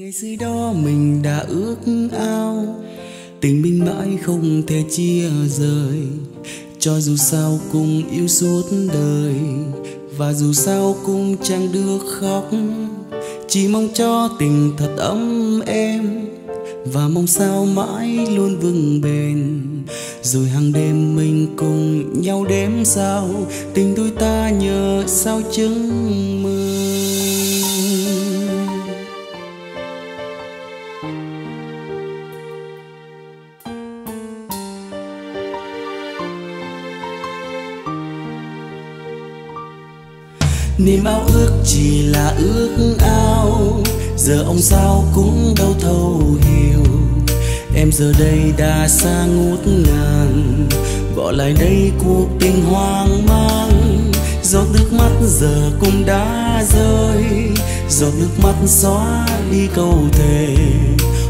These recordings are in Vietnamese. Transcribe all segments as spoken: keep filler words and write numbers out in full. Ngày xưa đó mình đã ước ao tình mình mãi không thể chia rời, cho dù sao cũng yêu suốt đời và dù sao cũng chẳng được khóc, chỉ mong cho tình thật ấm êm và mong sao mãi luôn vững bền. Rồi hàng đêm mình cùng nhau đếm sao tình đôi ta nhờ sao chứng minh. Niềm ao ước chỉ là ước ao, giờ ông sao cũng đâu thấu hiểu. Em giờ đây đã xa ngút ngàn, bỏ lại đây cuộc tình hoang mang. Giọt nước mắt giờ cũng đã rơi, giọt nước mắt xóa đi câu thề,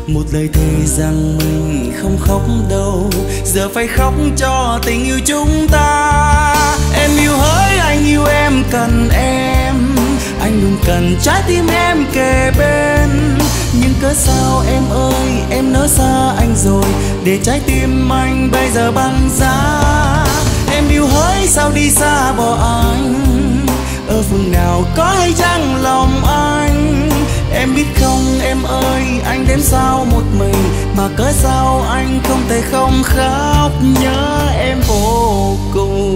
một lời thề rằng mình không khóc đâu. Giờ phải khóc cho tình yêu chúng ta. Em yêu hỡi, anh yêu em, cần em, anh luôn cần trái tim em kề bên. Nhưng cớ sao em ơi, em nỡ xa anh rồi, để trái tim anh bây giờ băng giá. Em yêu hỡi, sao đi xa bỏ anh, ở phương nào có hay chăng lòng anh. Em biết không em ơi, anh đếm sao một mình, mà cớ sao anh không thể không khóc, nhớ em vô cùng.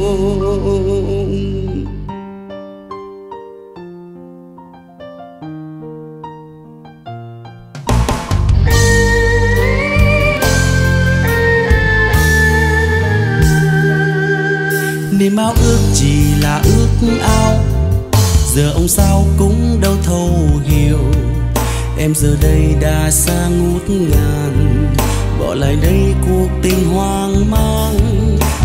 Niềm ao ước chỉ là ước ao, giờ ông sao cũng đâu thấu hiểu. Em giờ đây đã xa ngút ngàn, bỏ lại đây cuộc tình hoang mang.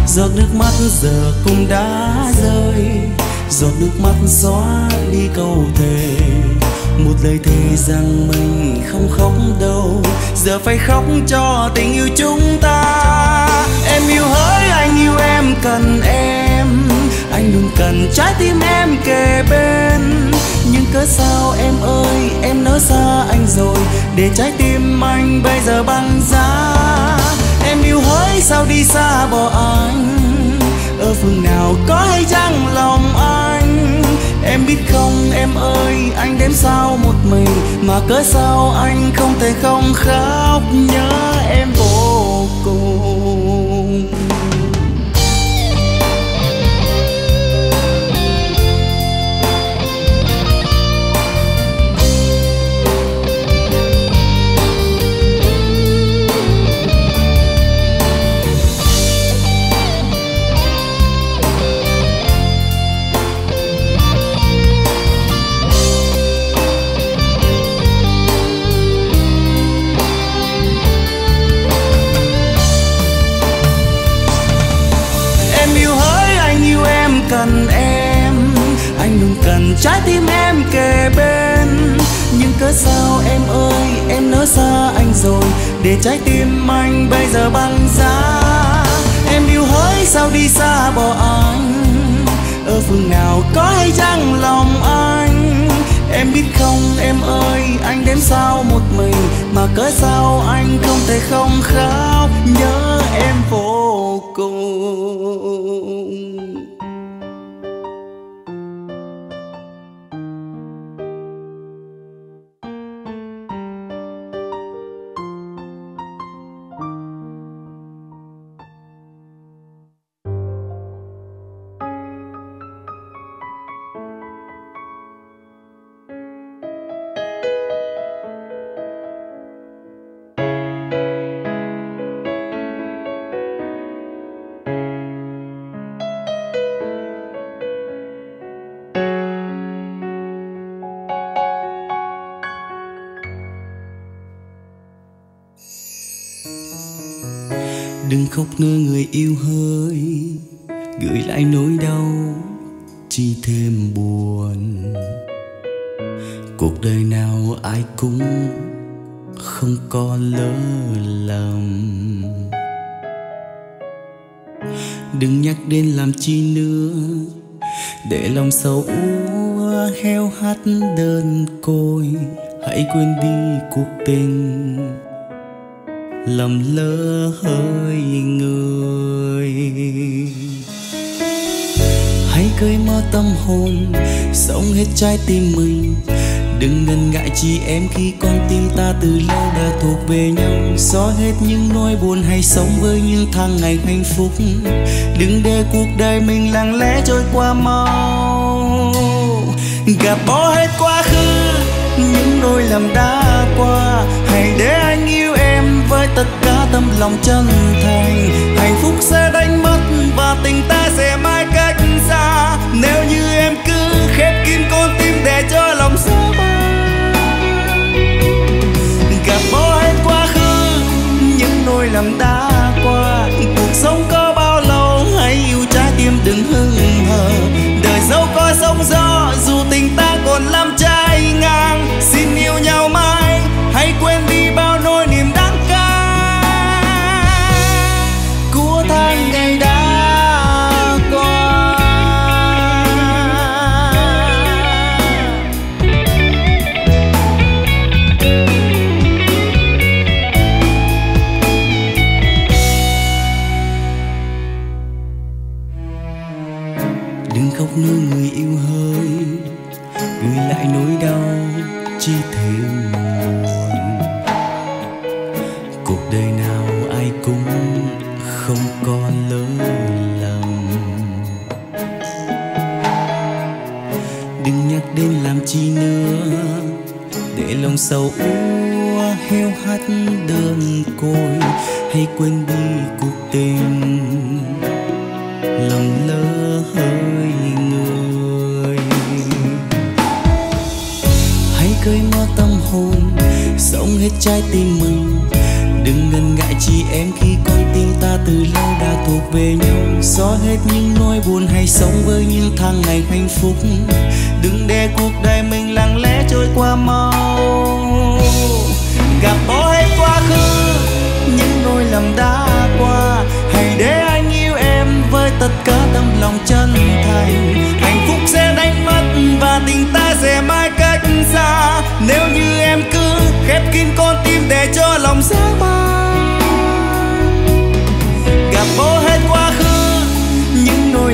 Giọt nước mắt giờ cũng đã rơi, giọt nước mắt xóa đi câu thề, một lời thề rằng mình không khóc đâu. Giờ phải khóc cho tình yêu chúng ta. Em yêu hỡi, anh yêu em, cần em, anh luôn cần trái tim em kề bên. Nhưng cớ sao em ơi, em nỡ xa anh rồi, để trái tim anh bây giờ băng giá. Em yêu hỡi, sao đi xa bỏ anh, ở phương nào có hay chăng lòng anh. Em biết không em ơi, anh đếm sao một mình, mà cớ sao anh không thể không khóc, nhớ em vô cùng. Cần em, anh luôn cần trái tim em kề bên. Nhưng cớ sao em ơi, em nỡ xa anh rồi, để trái tim anh bây giờ băng giá. Em yêu hỡi, sao đi xa bỏ anh, ở phương nào có hay chăng lòng anh. Em biết không em ơi, anh đếm sao một mình, mà cớ sao anh không thể không khóc, nhớ em vô cùng. Đừng khóc nữa người yêu hỡi, gửi lại nỗi đau chỉ thêm buồn. Cuộc đời nào ai cũng không có lỡ lầm. Đừng nhắc đến làm chi nữa, để lòng sầu úa heo hắt đơn côi. hãy quên đi cuộc tình lầm lỡ hỡi người. Hãy cởi mở tâm hồn, sống hết trái tim mình, đừng ngần ngại chị em khi con tim ta từ lâu đã thuộc về nhau. Xóa hết những nỗi buồn, hay sống với những tháng ngày hạnh phúc, đừng để cuộc đời mình lặng lẽ trôi qua mau. Gạt bỏ hết quá khứ, những nỗi lầm đã qua, hãy để anh yêu em với tất cả tấm lòng chân thành. Hạnh phúc sẽ đánh mất và tình ta sẽ mãi cách xa, nếu như em cứ khép kín con tim để cho lòng xa bay. Gạt bỏ hết quá khứ, những nỗi lầm đã qua, cuộc sống có bao lâu, hãy yêu trái tim đừng hững hờ. Đời dẫu có sóng gió, dù tình ta còn lắm trái ngang, xin yêu nhau mãi, hãy quên đi bao nỗi niềm đắng cay của tháng ngày đã. Nơi người yêu hơi gửi lại nỗi đau chi thêm buồn. Cuộc đời nào ai cũng không có lỡ lầm, đừng nhắc đến làm chi nữa, để lòng sầu úa heo hắt đơn côi. Hãy quên đi cuộc tình lầm lỡ hỡi người. Hãy cởi mở tâm hồn, sống hết trái tim mình, đừng ngần ngại chị em khi con tim ta từ lâu đã thuộc về nhau. Xóa hết những nỗi buồn, hay sống với những tháng ngày hạnh phúc, đừng để cuộc đời mình lặng lẽ trôi qua mau. Gạt bỏ hết quá khứ, những nỗi lầm đã qua, hãy để anh yêu em với tất cả tấm lòng chân thành. Hạnh phúc sẽ đánh mất và tình ta sẽ mãi cách xa, nếu như em cứ khép kín con tim để cho lòng xa bay. Gạt bỏ hết quá khứ, những nỗi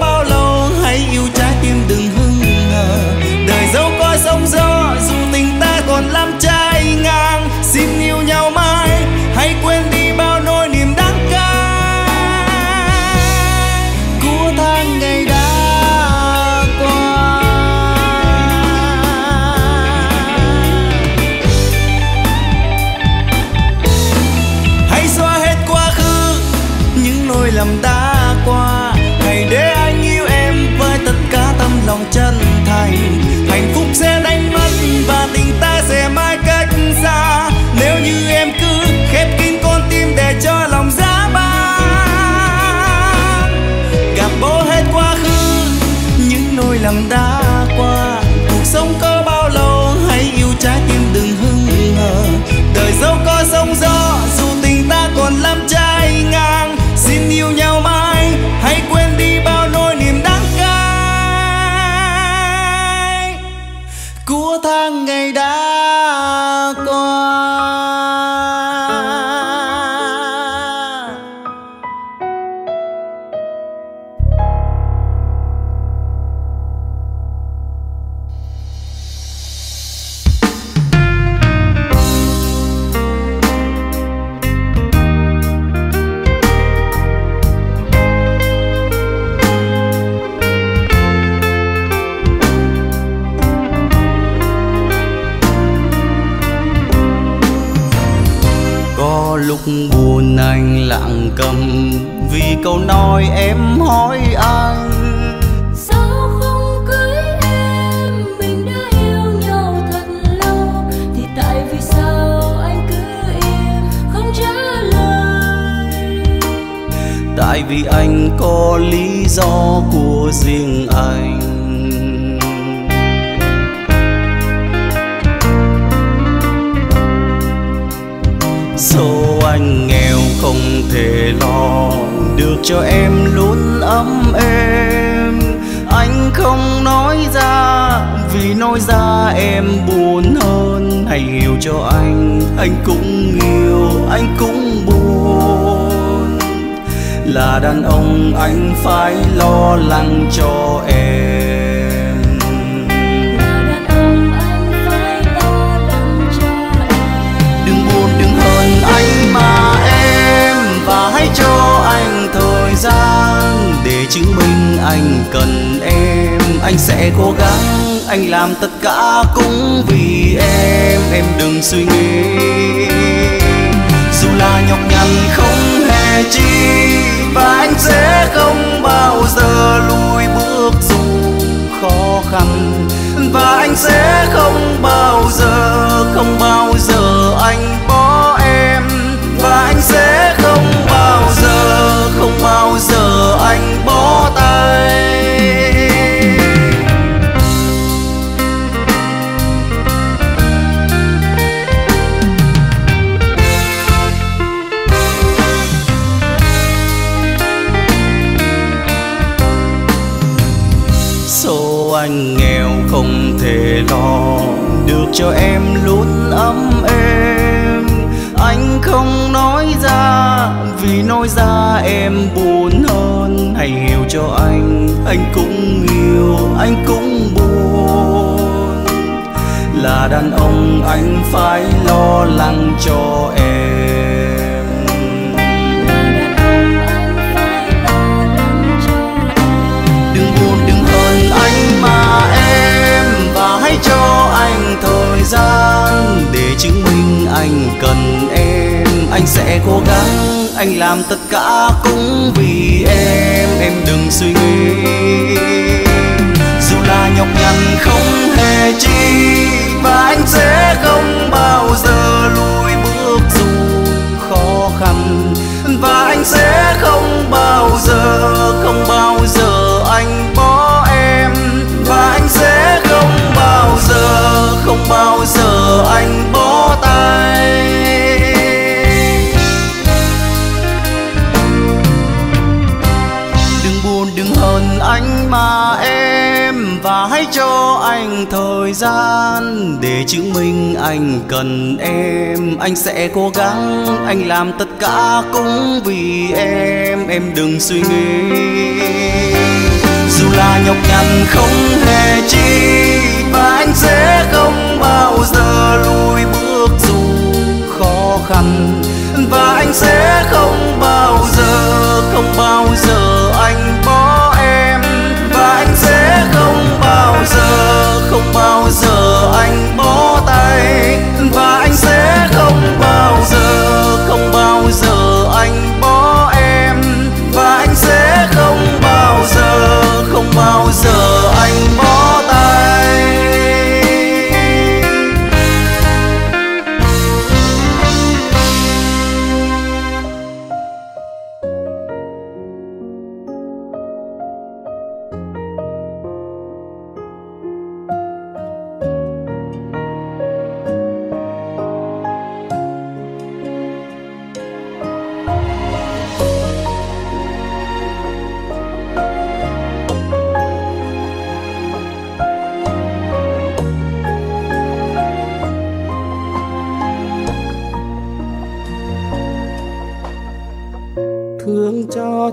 bao lâu, hãy yêu trái tim đừng hững hờ. Đời dẫu có sóng gió, dù tình ta còn lắm trái ngang, xin yêu nhau mãi, hãy quên đi bao nỗi niềm đắng cay của tháng ngày đã qua. Hãy xóa hết quá khứ, những nỗi lầm đã qua, hãy để anh yêu em với tất cả tấm lòng chân thành. Hạnh phúc sẽ đánh mất và tình ta sẽ mãi cách xa, nếu như em cứ khép kín con tim để cho lòng giá băng. Gạt bỏ hết quá khứ, những nỗi lầm đã qua, cuộc sống có bao lâu, hãy yêu trái tim đừng hững hờ. Đời dẫu có sóng gió, dù tình ta còn lắm trái ngang, xin yêu nhau mãi, hãy quên đi bao nỗi niềm đắng cay của tháng ngày đã qua. Buồn anh lặng câm vì câu nói em hỏi anh, sao không cưới em, mình đã yêu nhau thật lâu, thì tại vì sao anh cứ im không trả lời. Tại vì anh có lý do của riêng anh. Dù anh nghèo không thể lo được cho em luôn ấm êm, anh không nói ra, vì nói ra em buồn hơn. Hãy hiểu cho anh, anh cũng yêu, anh cũng buồn. Là đàn ông anh phải lo lắng cho em. Cho anh thời gian để chứng minh anh cần em. Anh sẽ cố gắng, anh làm tất cả cũng vì em. Em đừng suy nghĩ, dù là nhọc nhằn không hề chi. Và anh sẽ không bao giờ lùi bước dù khó khăn. Và anh sẽ không bao giờ, không bao giờ anh bỏ em. Và anh sẽ không bao giờ, không bao giờ anh bó tay. Số anh nghèo không thể lo được cho em luôn ấm em. Anh không nói ra, vì nói ra em buồn hơn. Hãy hiểu cho anh, anh cũng yêu, anh cũng buồn. Là đàn ông anh phải lo lắng cho em. Đừng buồn, đừng hờn anh mà em. Và hãy cho anh thời gian để chứng minh anh cần em. Anh sẽ cố gắng, anh làm tất cả cũng vì em. Em đừng suy nghĩ, dù là nhọc nhằn không hề chi. Và anh sẽ không bao giờ lùi bước dù khó khăn. Và anh sẽ không bao giờ, không bao giờ anh bỏ em. Và anh sẽ không bao giờ, không bao giờ anh bó tay. Anh mà em, và hãy cho anh thời gian để chứng minh anh cần em. Anh sẽ cố gắng, anh làm tất cả cũng vì em. Em đừng suy nghĩ, dù là nhọc nhằn không hề chi. Và anh sẽ không bao giờ lùi bước dù khó khăn. Và anh sẽ không bao giờ, không bao giờ anh bỏ. Anh sẽ không bao giờ, không bao giờ anh bó tay. Và anh sẽ không bao giờ, không bao giờ anh bó em. Và anh sẽ không bao giờ, không bao giờ anh bó tay.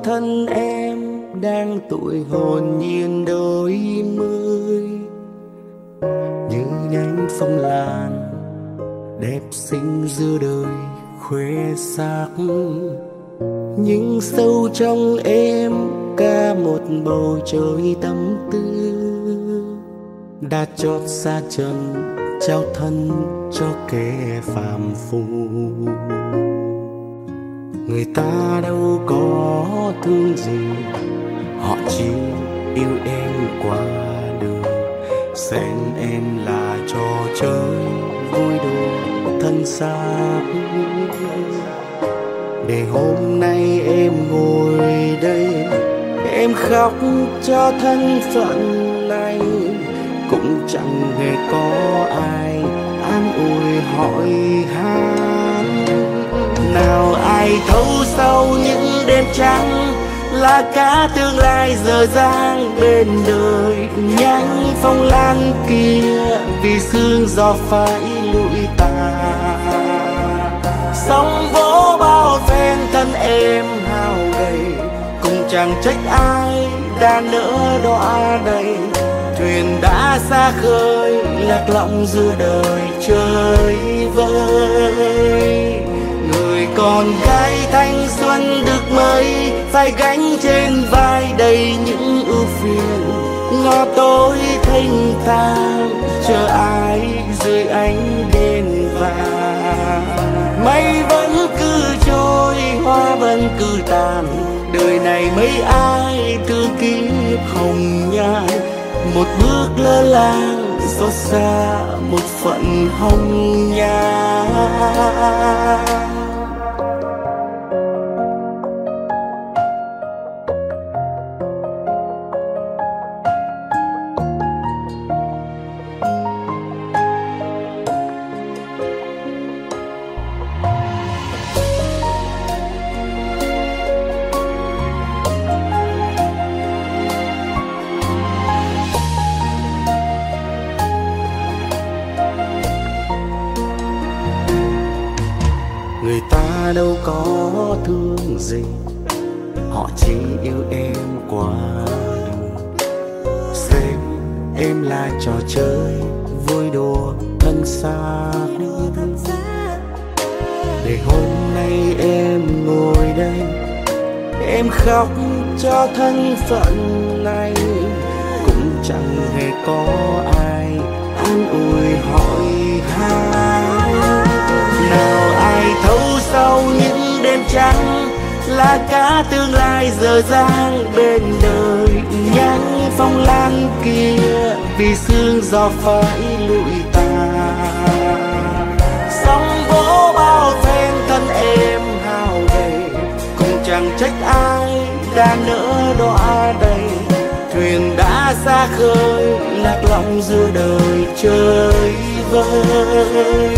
Thân em đang tuổi hồn nhiên đôi mươi, như nhánh phong lan đẹp xinh giữa đời khuê xác. Nhưng sâu trong em cả một bầu trời tâm tư đã chót xa chân trao thân cho kẻ phàm phu. Người ta đâu có thương gì, họ chỉ yêu em qua đường. Xem em là trò chơi vui đùa thân xác. Để hôm nay em ngồi đây, em khóc cho thân phận này. Cũng chẳng hề có ai an ủi hỏi han. Nào ai thấu sâu những đêm trắng là cả tương lai dở dang bên đời nhanh phong lan kia vì sương gió phải lụi tà. Sóng vỗ bao phen thân em hao gầy, cũng chẳng trách ai đã nỡ đọa đầy. Thuyền đã xa khơi lạc lõng giữa đời chơi vơi. Người con gái thanh xuân được mấy phải gánh trên vai đầy những ưu phiền. Ngõ tối thanh thang chờ ai dưới ánh đèn vàng. Mây vẫn cứ trôi hoa vẫn cứ tàn, đời này mấy ai thương kiếp hồng nhan. Một bước lơ làng xót xa một phận hồng nhan. Đâu có thương gì, họ chỉ yêu em quá đủ. Xem em là trò chơi vui đùa thân xác. Để hôm nay em ngồi đây, em khóc cho thân phận này. Cũng chẳng hề có ai an ủi hỏi han. Nào ai thấu sau những đêm trắng là cả tương lai dở dang bên đời nhanh phong lan kia vì sương gió phải lụi tàn. Sóng vỗ bao phen thân em hao gầy, cũng chẳng trách ai đã nỡ đọa đầy. Thuyền đã xa khơi lạc lõng giữa đời chơi vơi.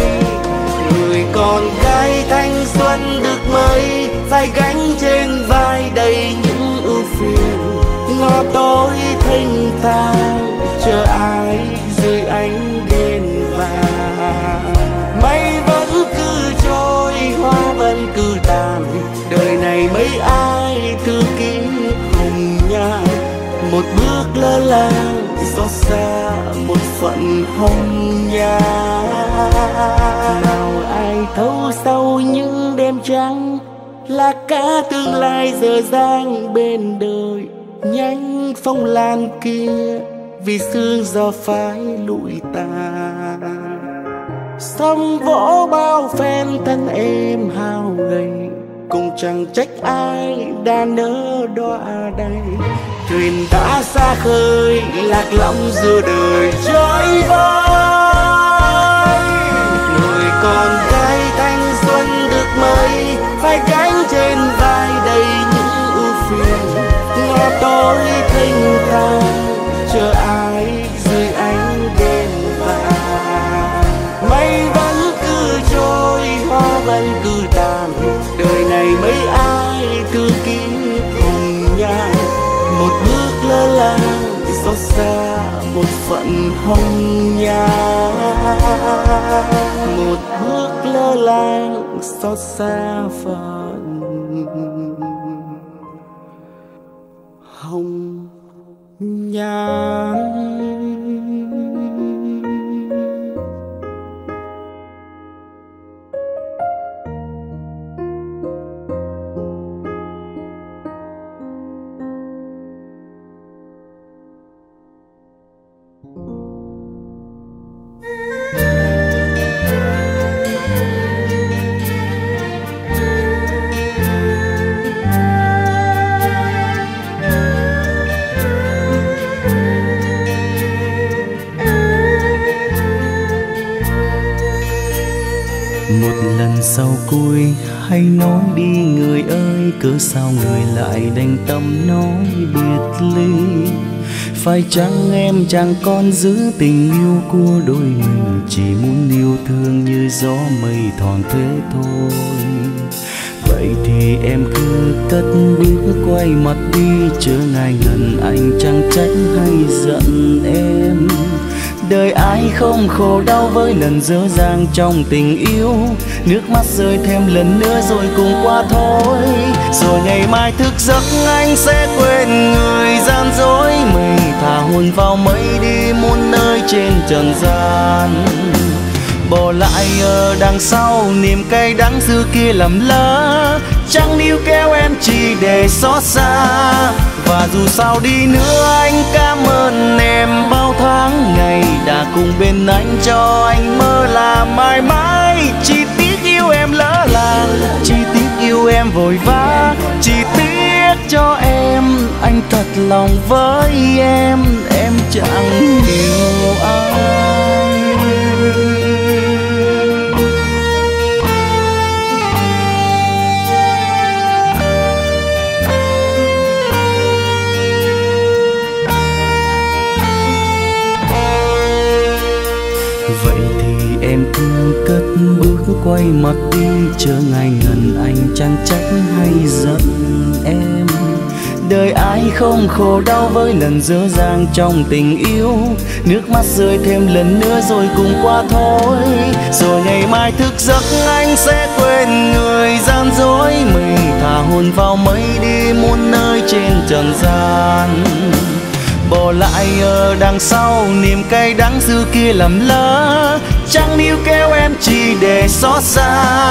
Người con gái thanh xuân được mấy phải gánh trên vai đầy những ưu phiền. Ngõ tối thanh thang chờ ai dưới ánh đèn vàng. Mây vẫn cứ trôi hoa vẫn cứ tàn, đời này mấy ai thương kiếp hồng nhan. Một bước lơ làng xót xa một phận hồng nhan. Nào ai thấu sau những đêm trắng là cả tương lai dở dang bên đời nhanh phong lan kia vì sương gió phai lụi tàn. Sóng vỗ bao phen thân em hao gầy, cũng chẳng trách ai đã nỡ đọa đầy. Thuyền đã xa khơi lạc lõng giữa đời chơi vơi. Người con gái thanh xuân được mấy phải gánh trên vai đầy những ưu phiền. Ngõ tối thênh thang chờ ai dưới ánh đèn vàng. Mây vẫn cứ trôi hoa vẫn cứ tàn, đời này mấy ai cứ kín hồng nhan. Một bước lơ làng xót xa một phận hồng nhan. Một bước lơ làng xót xa phận hồng nhan. Sau cui hay nói đi người ơi, cớ sao người lại đành tâm nói biệt ly. Phải chăng em chẳng còn giữ tình yêu của đôi mình, chỉ muốn yêu thương như gió mây thoảng thế thôi. Vậy thì em cứ cất bước quay mặt đi, chớ ngại ngần anh chẳng trách hay giận em. Đời ai không khổ đau với lần dở dang trong tình yêu, nước mắt rơi thêm lần nữa rồi cùng qua thôi. Rồi ngày mai thức giấc anh sẽ quên người gian dối mình, thả hồn vào mây đi muôn nơi trên trần gian. Bỏ lại ở đằng sau niềm cay đắng xưa kia lầm lỡ, chẳng níu kéo em chỉ để xót xa. Và dù sao đi nữa anh cảm ơn em bao tháng ngày đã cùng bên anh, cho anh mơ là mãi mãi. Chỉ tiếc yêu em lỡ làng, chỉ tiếc yêu em vội vã, chỉ tiếc cho em anh thật lòng với em, em chẳng yêu ai. Em cứ cất bước quay mặt đi, chớ ngại ngần anh chẳng trách hay giận em. Đời ai không khổ đau với lần dở dang trong tình yêu, nước mắt rơi thêm lần nữa rồi cùng qua thôi. Rồi ngày mai thức giấc anh sẽ quên người gian dối mình, thả hồn vào mây đi muôn nơi trên trần gian. Bỏ lại ở đằng sau niềm cay đắng xưa kia lầm lỡ, chẳng níu kéo em chỉ để xót xa.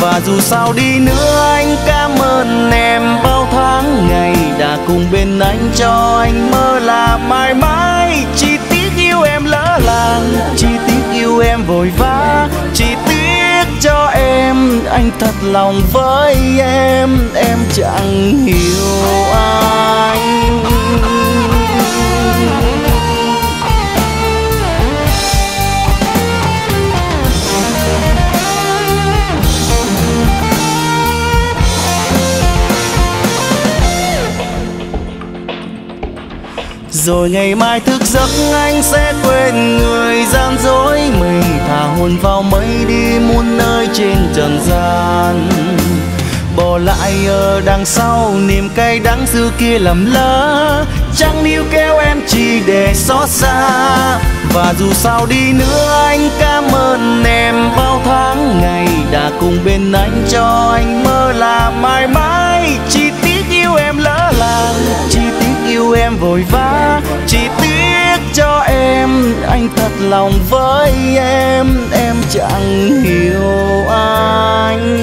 Và dù sao đi nữa anh cảm ơn em bao tháng ngày đã cùng bên anh, cho anh mơ là mãi mãi. Chỉ tiếc yêu em lỡ làng, chỉ tiếc yêu em vội vã, chỉ tiếc cho em anh thật lòng với em, em chẳng hiểu ai. Rồi ngày mai thức giấc anh sẽ quên người gian dối mình, thả hồn vào mây đi muôn nơi trên trần gian. Bỏ lại ở đằng sau niềm cay đắng xưa kia lầm lỡ, chẳng níu kéo em chỉ để xót xa. Và dù sao đi nữa anh cảm ơn em bao tháng ngày đã cùng bên anh, cho anh mơ là mãi mãi. Chỉ tiếc yêu em lỡ làng, chỉ tiếc yêu em vội vã, chỉ tiếc cho em anh thật lòng với em, em chẳng hiểu anh.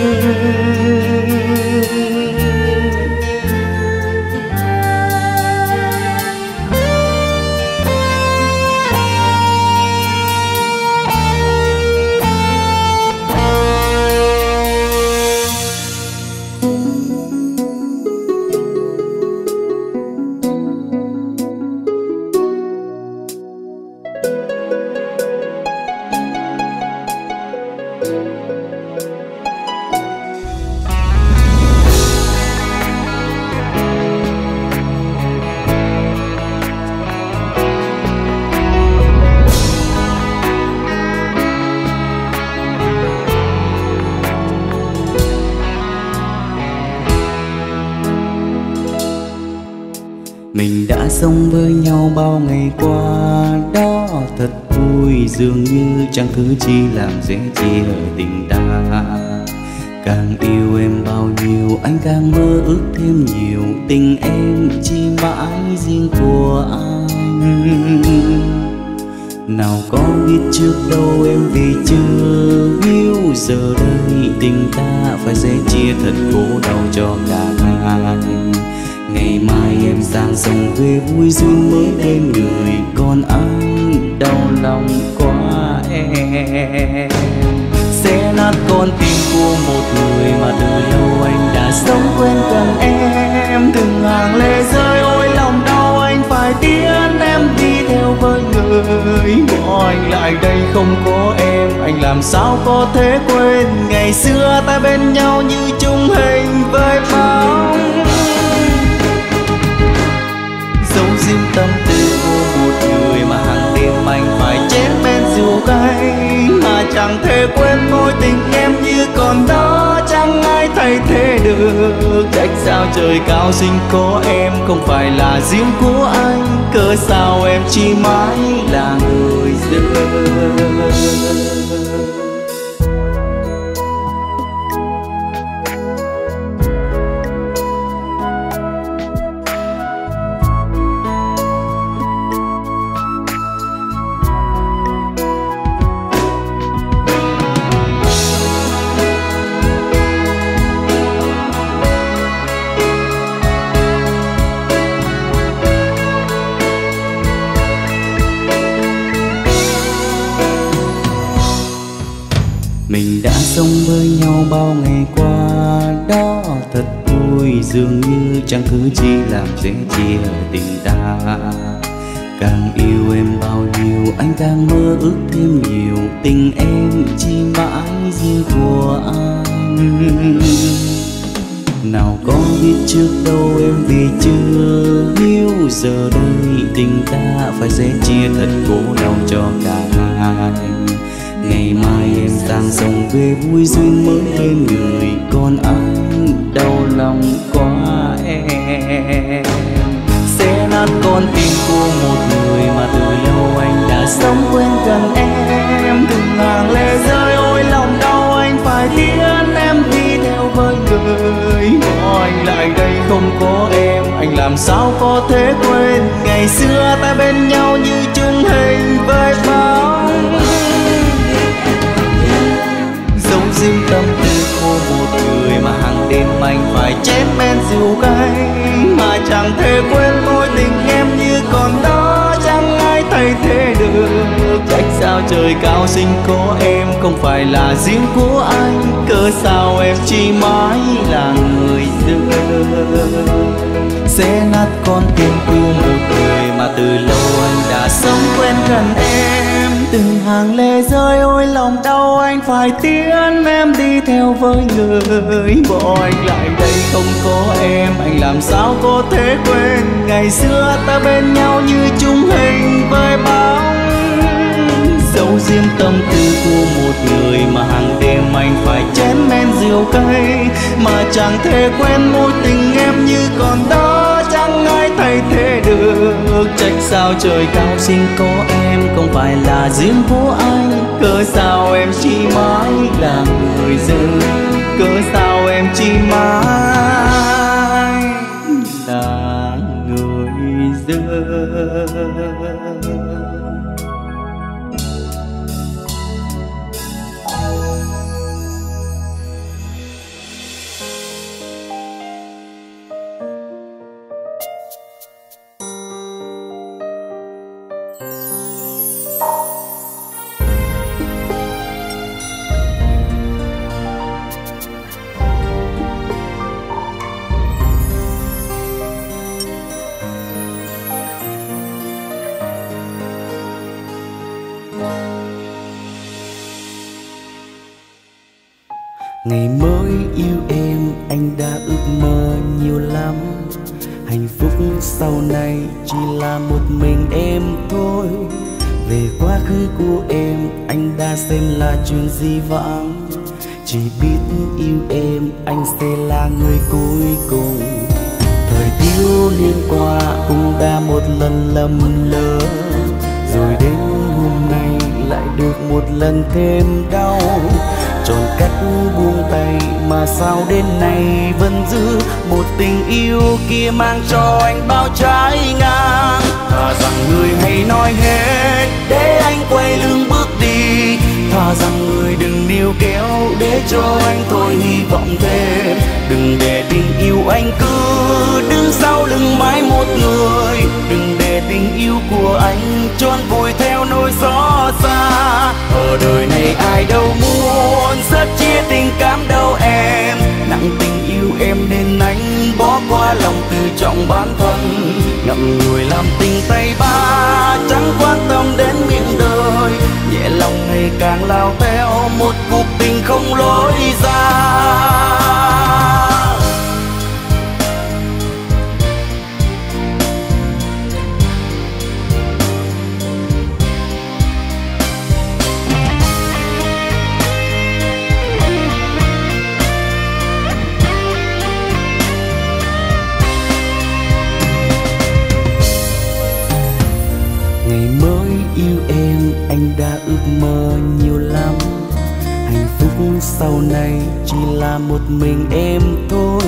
Sống với nhau bao ngày qua đó thật vui, dường như chẳng thứ chi làm dễ chia tình ta. Càng yêu em bao nhiêu anh càng mơ ước thêm nhiều, tình em chỉ mãi riêng của anh. Nào có biết trước đâu em vì chưa yêu, giờ đây tình ta phải dễ chia thật khổ đau cho cả hai. Ngày mai em sang sông về vui duyên mới bên người, còn anh đau lòng quá em. Sẽ nát con tim của một người mà từ lâu anh đã sống quên cần em. Từng hàng lệ rơi ôi lòng đau anh phải tiến, em đi theo với người bỏ anh lại đây không có em. Anh làm sao có thể quên ngày xưa ta bên nhau như chung hình với bóng. Xin tâm tư của một người mà hàng đêm anh phải chết bên rượu cay, mà chẳng thể quên mối tình em như còn đó. chẳng ai thay thế được. Trách sao trời cao sinh có em không phải là riêng của anh, cớ sao em chỉ mãi là người dưng. Sống với nhau bao ngày qua đó thật vui, dường như chẳng thứ chi làm dễ chia tình ta. Càng yêu em bao nhiêu anh càng mơ ước thêm nhiều, tình em chỉ mãi riêng của anh. Nào có biết trước đâu em vì chưa yêu, giờ đây tình ta phải sẽ chia thật cố đau cho cả hai. Ngày mai em sang sông về vui duyên mới thêm người, còn anh đau lòng quá em. Sẽ nát con tim của một người mà từ lâu anh đã sống quên gần em. Từng hàng lệ rơi ôi lòng đau anh phải tiễn em đi theo với người. Bỏ anh lại đây không có em anh làm sao có thể quên. Ngày xưa ta bên nhau như chung hình với bóng, giống riêng tâm tư của một người mà hàng đêm anh phải chém men rượu cay, mà chẳng thể quên mối tình em như còn đó chẳng ai thay thế được. Trách sao trời cao sinh có em không phải là riêng của anh, cớ sao em chỉ mãi là người dưng. Sẽ nát con tim của một người mà từ lâu anh đã sống quen gần em. Từng hàng lệ rơi ôi lòng đau anh phải tiễn em đi theo với người. Bỏ anh lại đây không có em anh làm sao có thể quên. Ngày xưa ta bên nhau như chung hình với bóng, dấu riêng tâm tư của một người mà hàng đêm anh phải chén men rượu cay, mà chẳng thể quên mối tình em như còn đó chẳng ai thay thế được. Trách sao trời cao sinh có em không phải là riêng của anh, cớ sao em chỉ mãi là người dưng, cớ sao em chỉ mãi là người dưng. Ngày mới yêu em anh đã ước mơ nhiều lắm, hạnh phúc sau này chỉ là một mình em thôi. Về quá khứ của em anh đã xem là chuyện dĩ vãng, chỉ biết yêu em anh sẽ là người cuối cùng. Thời thiếu niên qua cũng đã một lần lầm lỡ, rồi đến hôm nay lại được một lần thêm đau. Chọn cách buông tay mà sao đến nay vẫn giữ một tình yêu kia mang cho anh bao trái ngang. Thà rằng người hãy nói hết để anh quay lưng bước đi, thà rằng người đừng níu kéo để cho anh thôi hy vọng thêm. Đừng để tình yêu anh cứ đứng sau lưng mãi một người, đừng để tình yêu của anh trốn vùi theo nỗi gió xa. Ở đời này ai đâu muốn sớt chia tình cảm đâu em, nặng tình yêu em nên anh bỏ qua lòng tự trọng bản thân. Ngậm ngùi làm tình tay ba chẳng quan tâm đến miệng đời, nhẹ lòng ngày càng lao theo một cuộc tình không lối ra. sau này chỉ là một mình em thôi.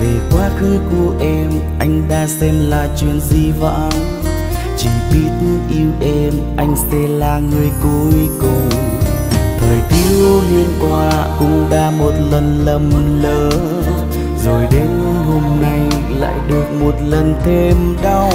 Về quá khứ của em, anh đã xem là chuyện gì vãng. Chỉ biết yêu em, anh sẽ là người cuối cùng. Thời thiếu niên qua cũng đã một lần lầm lỡ, rồi đến hôm nay lại được một lần thêm đau.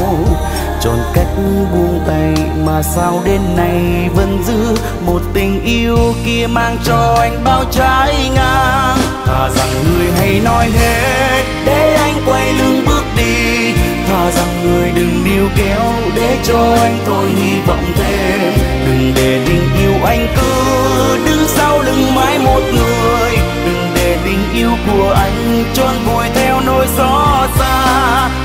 Chọn cách buông tay mà sao đến nay vẫn giữ một tình yêu kia mang cho anh bao trái ngang. Thà rằng người hãy nói hết để anh quay lưng bước đi, thà rằng người đừng níu kéo để cho anh thôi hy vọng thêm. Đừng để tình yêu anh cứ đứng sau lưng mãi một người, đừng để tình yêu của anh trôn vùi theo nỗi xót xa.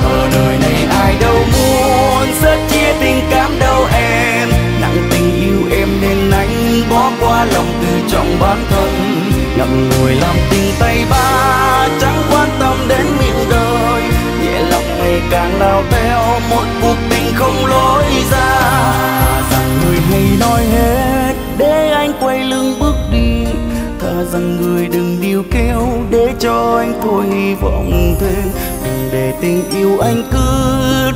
Ở đời này ai đâu muốn sớt chia tình cảm đâu em, nặng tình yêu em nên anh bỏ qua lòng từ trong bản thân. Ngậm ngùi làm tình tay ba chẳng quan tâm đến miệng đời, nhẹ lòng ngày càng lao theo một cuộc tình không lối ra. Rằng người hay nói hết để anh quay lưng bước đi, thà rằng người đừng níu kéo để cho anh thôi hy vọng thêm. Đừng để tình yêu anh cứ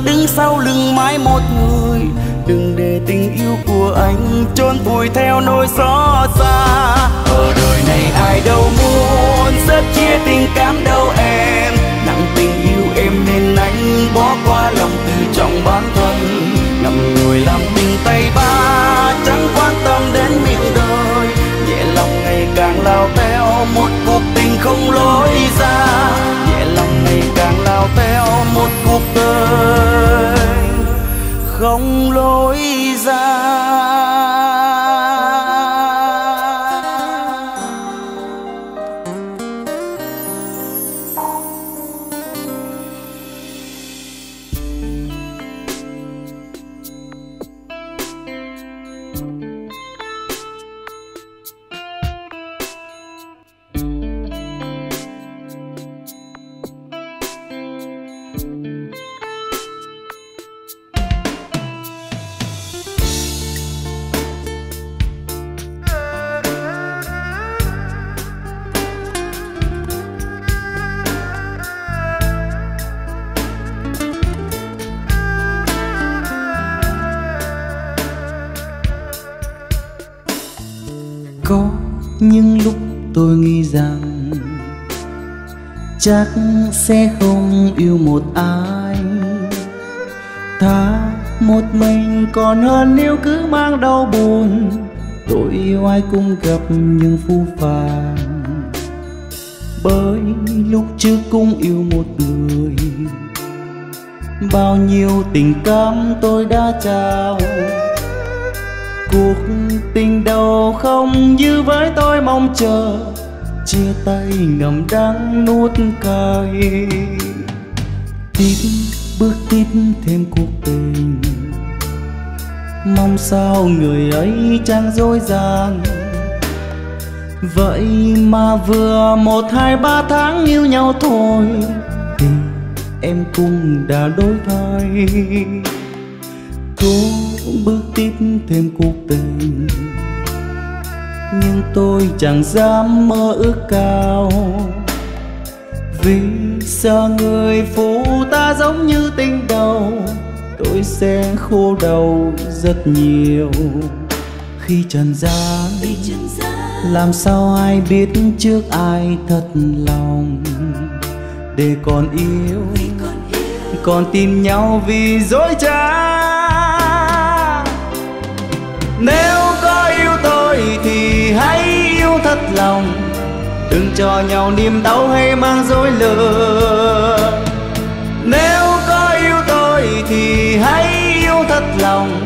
đứng sau lưng mãi một người, đừng để tình yêu của anh chôn vùi theo nỗi xót xa. Ở đời này ai đâu muốn sớt chia tình cảm đâu em, nặng tình yêu em nên anh bỏ qua lòng từ trong bản thân. Ngậm ngùi làm tình tay ba chẳng quan tâm đến miệng đời, nhẹ lòng ngày càng lao theo một cuộc tình không lối ra. Nhẹ lòng ngày càng lao theo một cuộc đời không lối ra. Có những lúc tôi nghĩ rằng chắc sẽ không yêu một ai, thà một mình còn hơn yêu cứ mang đau buồn. Tôi yêu ai cũng gặp những phũ phàng, bởi lúc trước cũng yêu một người. Bao nhiêu tình cảm tôi đã trao, cuộc tình đầu không như với tôi mong chờ. Chia tay ngầm đắng nuốt cay, tiếp bước tiếp thêm cuộc tình. Mong sao người ấy chẳng dối gian, vậy mà vừa một hai ba tháng yêu nhau thôi, tình em cũng đã đổi thay. Cố bước tiếp thêm cuộc tình, nhưng tôi chẳng dám mơ ước cao, vì sợ người phụ ta giống như tình đầu. Tôi sẽ khô đầu rất nhiều khi trần gian, làm sao ai biết trước ai thật lòng. Để còn yêu, còn tin nhau vì dối trá. Nếu có yêu tôi thì hãy yêu thật lòng, đừng cho nhau niềm đau hay mang dối lừa. Nếu có yêu tôi thì hãy yêu thật lòng,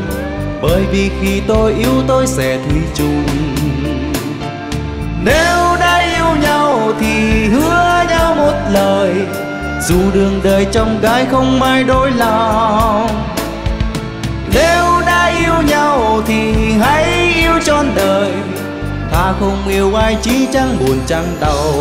bởi vì khi tôi yêu tôi sẽ thủy chung. Nếu đã yêu nhau thì hứa nhau một lời, dù đường đời trong gái không ai đổi lòng. Nếu đã yêu nhau thì hãy yêu trọn đời, thà không yêu ai chỉ chẳng buồn chẳng đau.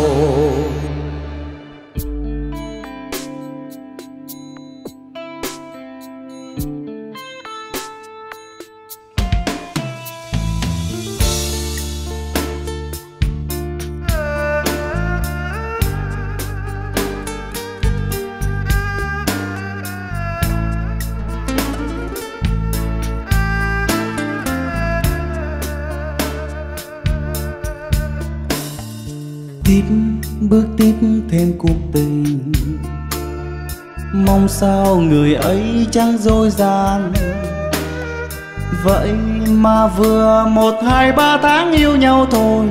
tiếp bước tiếp thêm cuộc tình, mong sao người ấy chẳng dối gian. Vậy mà vừa một hai ba tháng yêu nhau thôi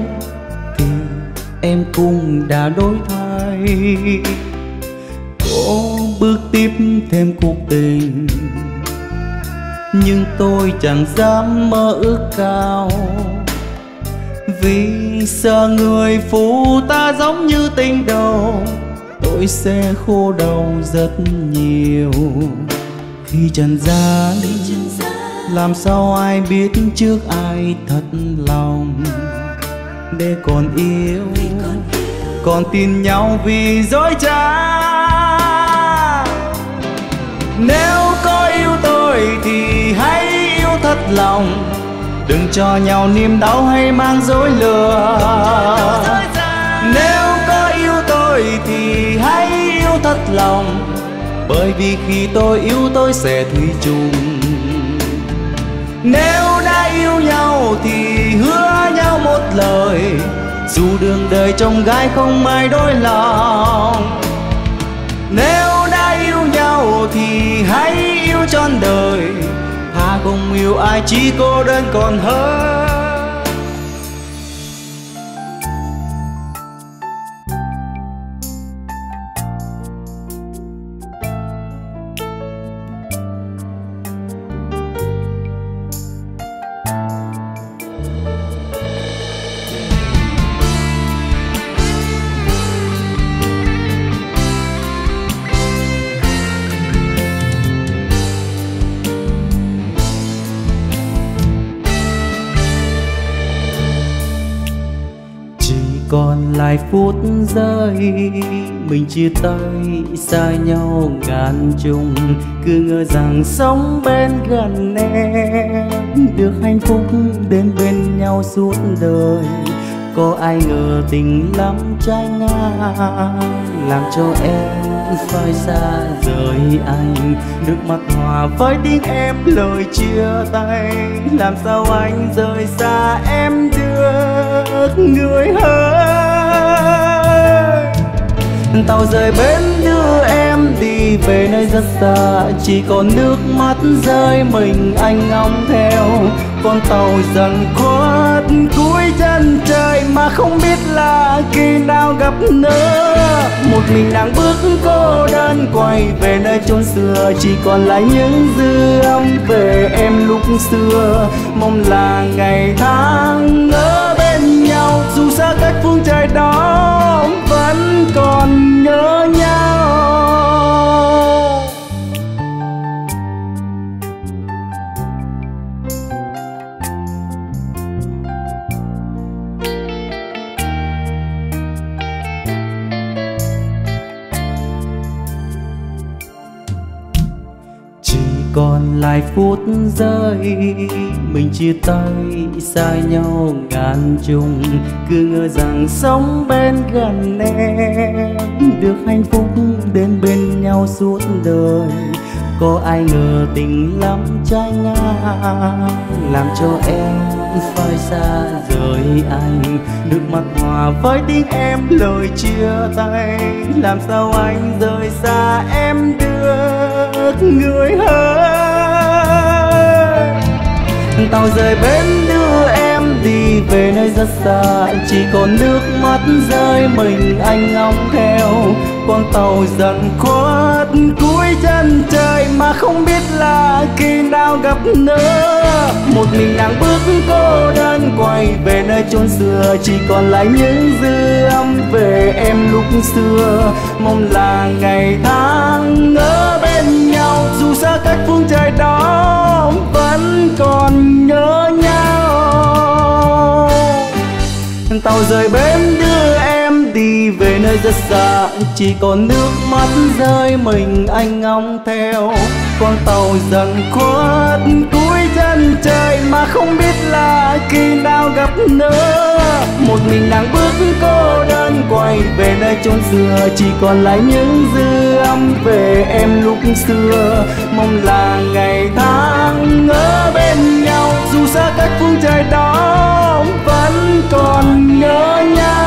thì em cũng đã đổi thay. Cố bước tiếp thêm cuộc tình, nhưng tôi chẳng dám mơ ước cao, vì sợ người phụ ta giống như tình đầu, tôi sẽ khô đầu rất nhiều. Khi trần gian làm sao ai biết trước ai thật lòng, để còn yêu còn tin nhau vì dối trá. Nếu có yêu tôi thì hãy yêu thật lòng, đừng cho nhau niềm đau hay mang dối lừa. Nếu có yêu tôi thì hãy yêu thật lòng, bởi vì khi tôi yêu tôi sẽ thủy chung. Nếu đã yêu nhau thì hứa nhau một lời, dù đường đời chồng gái không ai đổi lòng. Nếu đã yêu nhau thì hãy yêu trọn đời, tha không yêu ai chỉ cô đơn còn hơn. Còn lại phút giây mình chia tay xa nhau ngàn trùng, cứ ngờ rằng sống bên gần em được hạnh phúc đến bên nhau suốt đời. Có ai ngờ tình lắm trái ngang, làm cho em phải xa rời anh. Nước mắt hòa với tiếng em lời chia tay, làm sao anh rời xa em được người hỡi. Tàu rời bến đưa em đi về nơi rất xa, chỉ còn nước mắt rơi mình anh ngóng theo. Con tàu dần khuất cuối chân trời, mà không biết là khi nào gặp nữa. Một mình nàng bước cô đơn quay về nơi chốn xưa, chỉ còn lại những dư âm về em lúc xưa. Mong là ngày tháng ở bên nhau, dù xa cách phương trời đó vẫn còn nhớ nhau. Còn lại phút giây mình chia tay xa nhau ngàn trùng, cứ ngờ rằng sống bên gần em được hạnh phúc đến bên nhau suốt đời. Có ai ngờ tình lắm trái ngang, làm cho em phải xa rời anh. Nước mắt hòa với tiếng em lời chia tay, làm sao anh rời xa em được người hỡi. Tàu rời bến đưa em đi về nơi rất xa, chỉ còn nước mắt rơi mình anh ngóng theo. Con tàu dần khuất cuối chân trời, mà không biết là khi nào gặp nữa. Một mình nàng bước cô đơn quay về nơi chốn xưa, chỉ còn lại những dư âm về em lúc xưa. Mong là ngày tháng ở bên nhau, dù xa cách phương trời đó vẫn còn nhớ nhau. Tàu rời bến đưa em đi về nơi rất xa, chỉ còn nước mắt rơi mình anh ngóng theo. Con tàu dần khuất cuối chân trời, mà không biết là khi nào gặp nữa. Một mình nàng bước cô đơn quay về nơi chốn xưa, chỉ còn lại những dư âm về em lúc xưa. Mong là ngày tháng ở bên nhau, dù xa cách phương trời đó vẫn còn nhớ nhau.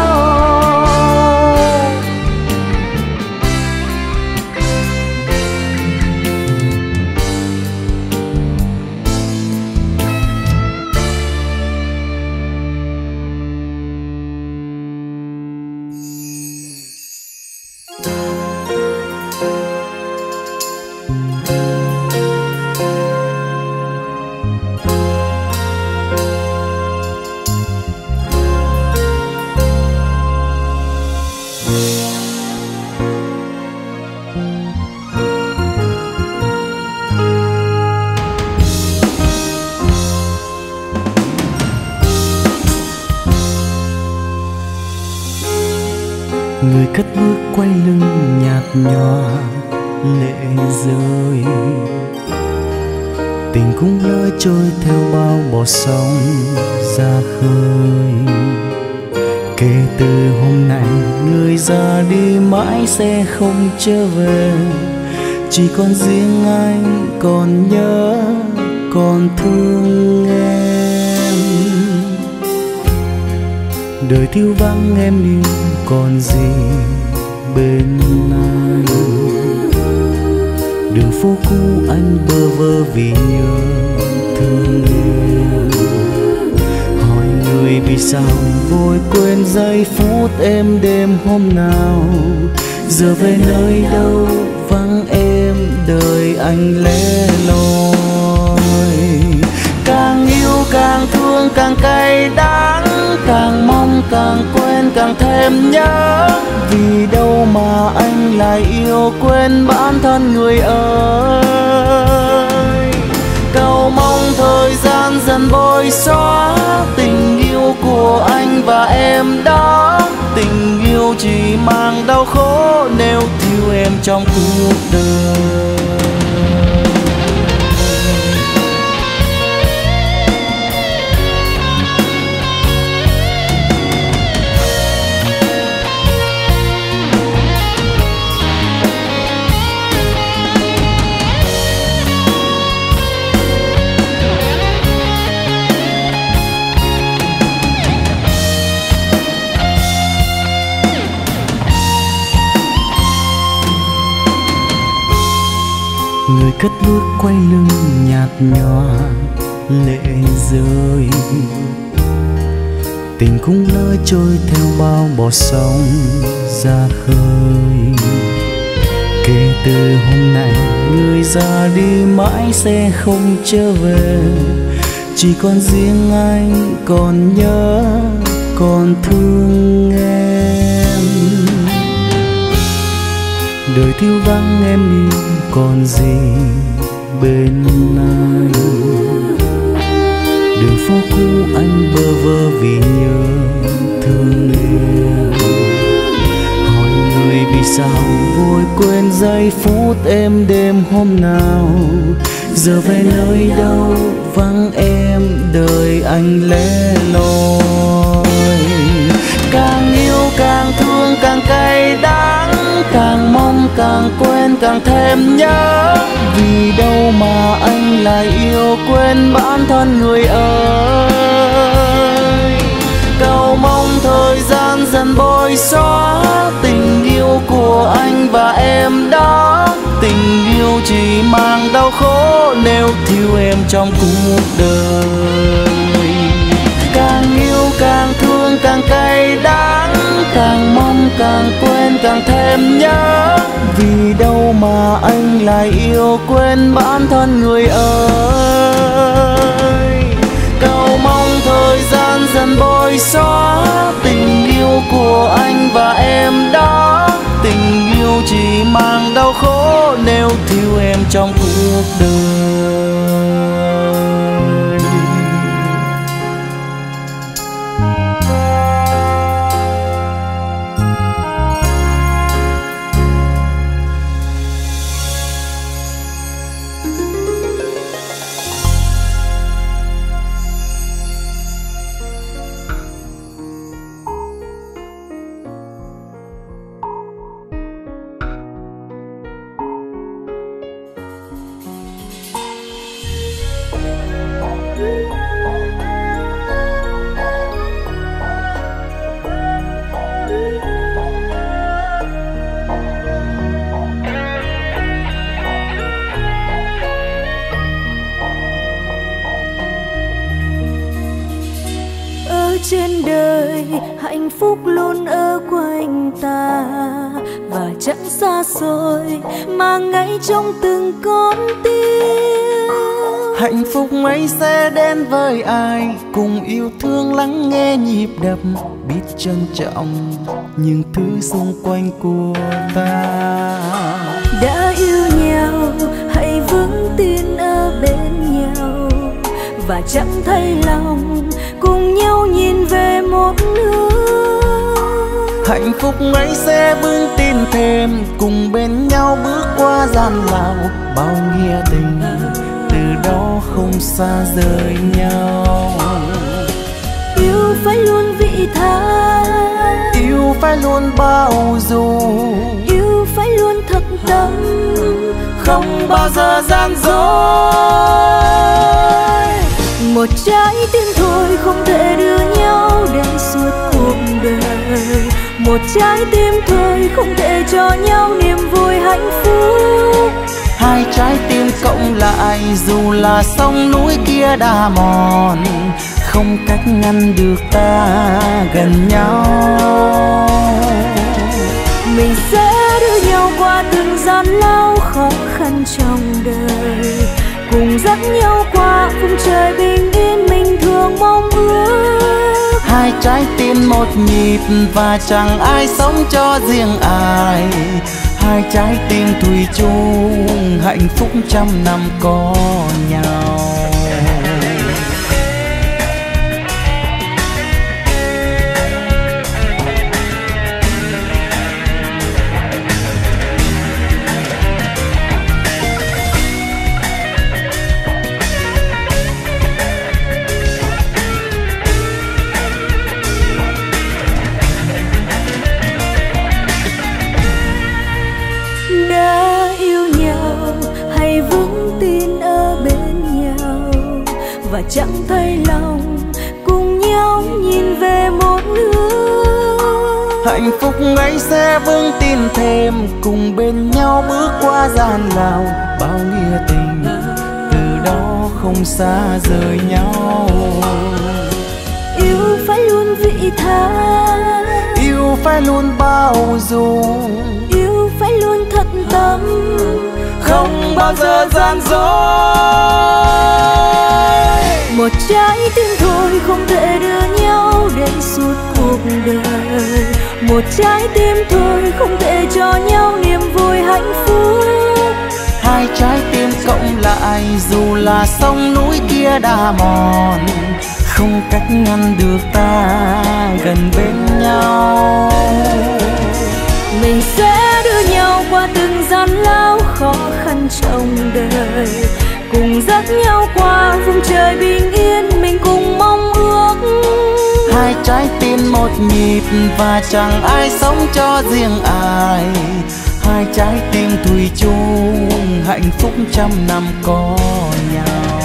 người cất bước quay lưng nhạt nhòa lệ rơi. Tình cũng lỡ trôi theo bao bọt sóng ra khơi. Kể từ hôm nay người ra đi mãi sẽ không trở về, chỉ còn riêng anh còn nhớ còn thương em. Đời thiếu vắng em đi còn gì bên anh, đường phố cũ anh bơ vơ vì nhớ thương em. Hỏi người vì sao vội quên giây phút em đêm hôm nào, giờ về nơi đâu vắng em đời anh lẻ loi. Càng yêu càng thương càng cay đắng, càng mong càng quên càng thêm nhớ. Vì đâu mà anh lại yêu quên bản thân người ơi. Cầu mong thời gian dần bôi xóa tình yêu của anh và em đó. Tình yêu chỉ mang đau khổ nếu thiếu em trong cuộc đời. Người cất bước quay lưng nhạt nhòa lệ rơi. Tình cũng lỡ trôi theo bao bọt sóng ra khơi. Kể từ hôm nay người ra đi mãi sẽ không trở về, chỉ còn riêng anh còn nhớ còn thương em. Đời thiếu vắng em đi còn gì bên anh, đường phố cũ anh bơ vơ vì nhớ thương em. Hỏi người vì sao vội quên giây phút em đêm hôm nào, giờ về nơi đâu vắng em đời anh lẻ loi. Càng yêu càng thương càng cay đắng, càng mong càng quên càng thêm nhớ. Vì đâu mà anh lại yêu quên bản thân người ơi. Cầu mong thời gian dần bôi xóa tình yêu của anh và em đó. Tình yêu chỉ mang đau khổ nếu thiếu em trong cuộc đời. Càng yêu càng thương càng cay đắng, càng mong càng quên càng thêm nhớ. Vì đâu mà anh lại yêu quên bản thân người ơi. Cầu mong thời gian dần bôi xóa tình yêu của anh và em đó. Tình yêu chỉ mang đau khổ nếu thiếu em trong cuộc đời. Trên đời hạnh phúc luôn ở quanh ta và chẳng xa xôi mà ngay trong từng con tim. Hạnh phúc ấy sẽ đến với ai cùng yêu thương lắng nghe nhịp đập, biết trân trọng những thứ xung quanh của ta. Đã yêu nhau hãy vững tin ở bên nhau và chẳng thay lòng, cùng nhau nhìn về một nước. Hạnh phúc ấy sẽ vững tin thêm, cùng bên nhau bước qua gian lao, bao nghĩa tình từ đó không xa rời nhau. Yêu phải luôn vị tha, yêu phải luôn bao dung, yêu phải luôn thật tâm, không bao giờ gian dối. Một trái tim thôi không thể đưa nhau đến suốt cuộc đời, một trái tim thôi không thể cho nhau niềm vui hạnh phúc. Hai trái tim cộng lại dù là sông núi kia đã mòn, không cách ngăn được ta gần nhau. Mình sẽ đưa nhau qua từng gian lao khó khăn trong đời, cùng dắt nhau qua phương trời bình yên mình thường mong ước. Hai trái tim một nhịp và chẳng ai sống cho riêng ai, hai trái tim thủy chung hạnh phúc trăm năm có nhau. Và chẳng thay lòng cùng nhau nhìn về một nước, hạnh phúc ấy sẽ vững tin thêm, cùng bên nhau bước qua gian lao, bao nghĩa tình từ đó không xa rời nhau. Yêu phải luôn vị tha, yêu phải luôn bao dung, yêu phải luôn thật tâm, không bao giờ gian dối. Một trái tim thôi không thể đưa nhau đến suốt cuộc đời, một trái tim thôi không thể cho nhau niềm vui hạnh phúc. Hai trái tim cộng lại dù là sông núi kia đã mòn, không cách ngăn được ta gần bên nhau. Mình sẽ đưa nhau qua từng gian lao khó khăn trong đời, cùng dắt nhau qua vùng trời bình yên mình cùng mong ước. Hai trái tim một nhịp và chẳng ai sống cho riêng ai, hai trái tim thủy chung hạnh phúc trăm năm có nhau.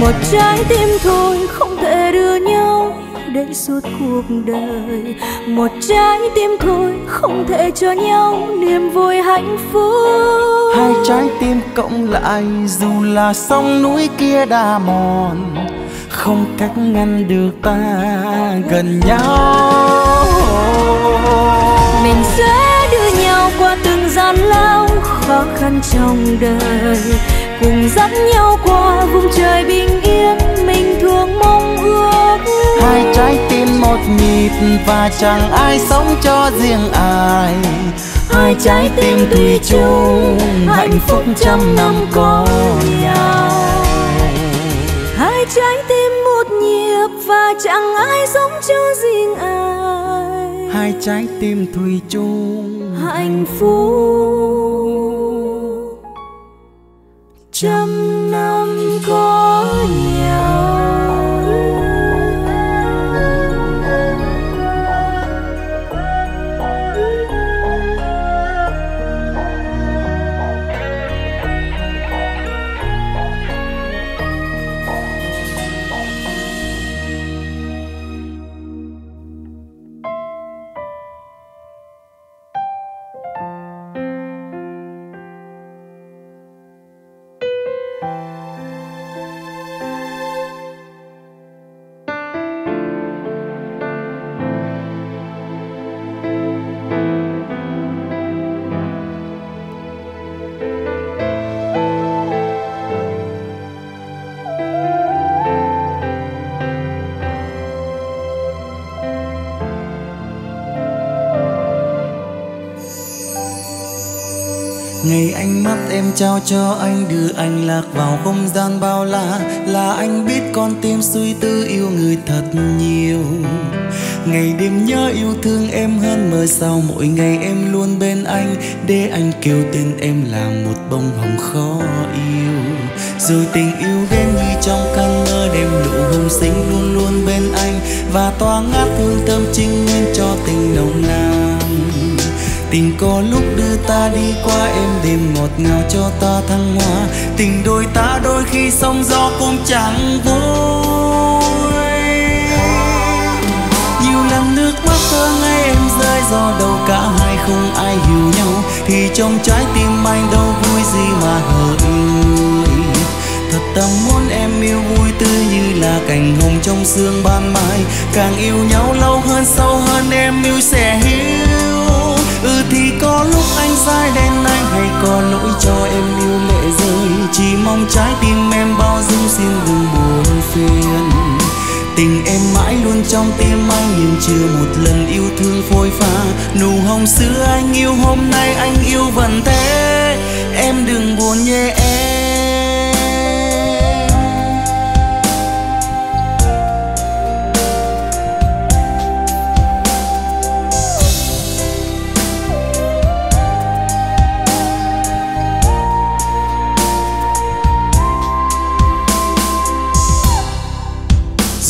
Một trái tim thôi không thể đưa nhau đến suốt cuộc đời, một trái tim thôi không thể cho nhau niềm vui hạnh phúc. Hai trái tim cộng lại dù là sông núi kia đã mòn, không cách ngăn được ta gần nhau. Mình sẽ đưa nhau qua từng gian lao khó khăn trong đời, cùng dắt nhau qua vùng trời bình yên mình thường mong ước. Hai trái tim một nhịp và chẳng ai sống cho riêng ai, hai trái tim tùy chung hạnh phúc trăm năm có nhau. Hai trái tim một nhịp và chẳng ai sống cho riêng ai, hai trái tim tùy chung hạnh phúc trăm năm có nhau. Ngày ánh mắt em trao cho anh đưa anh lạc vào không gian bao la, là anh biết con tim suy tư yêu người thật nhiều. ngày đêm nhớ yêu thương em hơn mơ sao. Mỗi ngày em luôn bên anh để anh kêu tên em là một bông hồng khó yêu. Rồi tình yêu đến như trong cơn mơ đêm nụ hồng xinh luôn luôn bên anh và tỏa ngát hương thơm trinh nguyên cho tình nồng nàn. Tình có lúc đưa ta đi qua em đêm ngọt ngào cho ta thăng hoa. Tình đôi ta đôi khi sóng gió cũng chẳng vui. Nhiều lần nước mắt thơ ngây em rơi do đâu cả hai không ai hiểu nhau. Thì trong trái tim anh đâu vui gì mà hờn. Thật tâm muốn em yêu vui tươi như là cành hồng trong sương ban mai. Càng yêu nhau lâu hơn sâu hơn em yêu sẽ hiểu. Ừ thì có lúc anh sai đen anh hay có lỗi cho em yêu lệ rơi. Chỉ mong trái tim em bao dung xin đừng buồn phiền. Tình em mãi luôn trong tim anh nhưng chưa một lần yêu thương phôi pha. Nụ hồng xưa anh yêu hôm nay anh yêu vẫn thế. Em đừng buồn nhé em.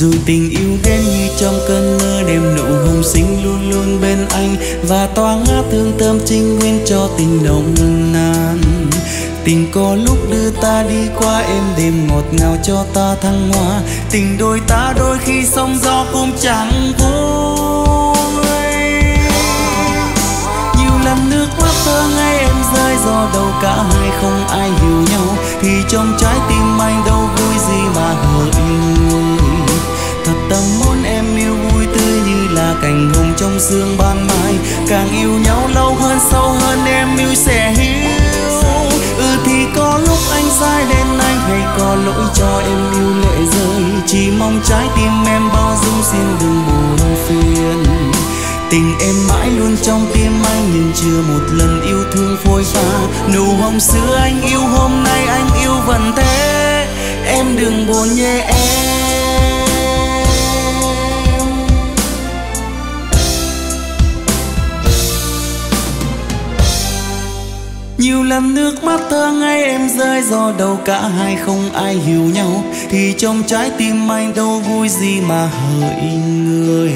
Dù tình yêu đến như trong cơn mưa đêm nụ hồng xinh luôn luôn bên anh và tỏa ngát hương thơm trinh nguyên cho tình nồng nàn. Tình có lúc đưa ta đi qua êm đềm ngọt ngào cho ta thăng hoa. Tình đôi ta đôi khi sóng gió cũng chẳng vui. Nhiều lần nước mắt thơ ngây em rơi do đâu cả hai không ai hiểu nhau. Thì trong trái tim anh đâu vui gì mà hờn. Thật tâm muốn em yêu vui tươi như là cành hồng trong sương ban mai. Càng yêu nhau lâu hơn sâu hơn em yêu sẽ hiểu. Ừ thì có lúc anh sai đen anh hay có lỗi cho em yêu lệ rơi. Chỉ mong trái tim em bao dung xin đừng buồn phiền. Tình em mãi luôn trong tim anh nhưng chưa một lần yêu thương phôi pha. Nụ hồng xưa anh yêu hôm nay anh yêu vẫn thế. Em đừng buồn nhé em. Nhiều lần nước mắt thơ ngây em rơi do đâu cả hai không ai hiểu nhau. Thì trong trái tim anh đâu vui gì mà hỡi người.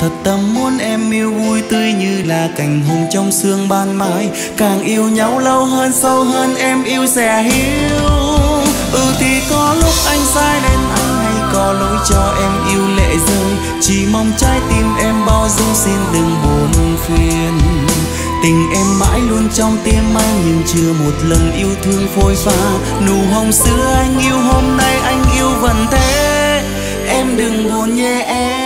Thật tâm muốn em yêu vui tươi như là cành hồng trong sương ban mai. Càng yêu nhau lâu hơn sâu hơn em yêu sẽ hiểu. Ừ thì có lúc anh sai nên anh hay có lỗi cho em yêu lệ rơi. Chỉ mong trái tim em bao dung xin đừng buồn phiền. Tình em mãi luôn trong tim anh nhưng chưa một lần yêu thương phôi pha. Nụ hồng xưa anh yêu hôm nay anh yêu vẫn thế. Em đừng buồn nhé em.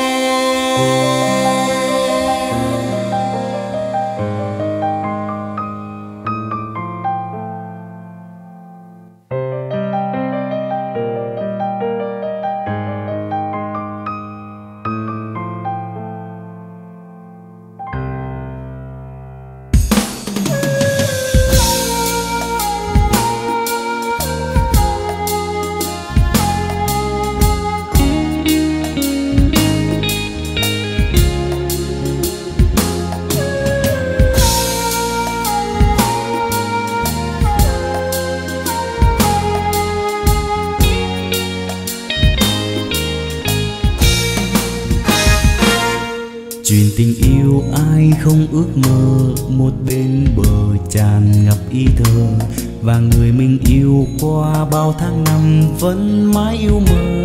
Không ước mơ một bên bờ tràn ngập ý thơ. Và người mình yêu qua bao tháng năm vẫn mãi yêu mình.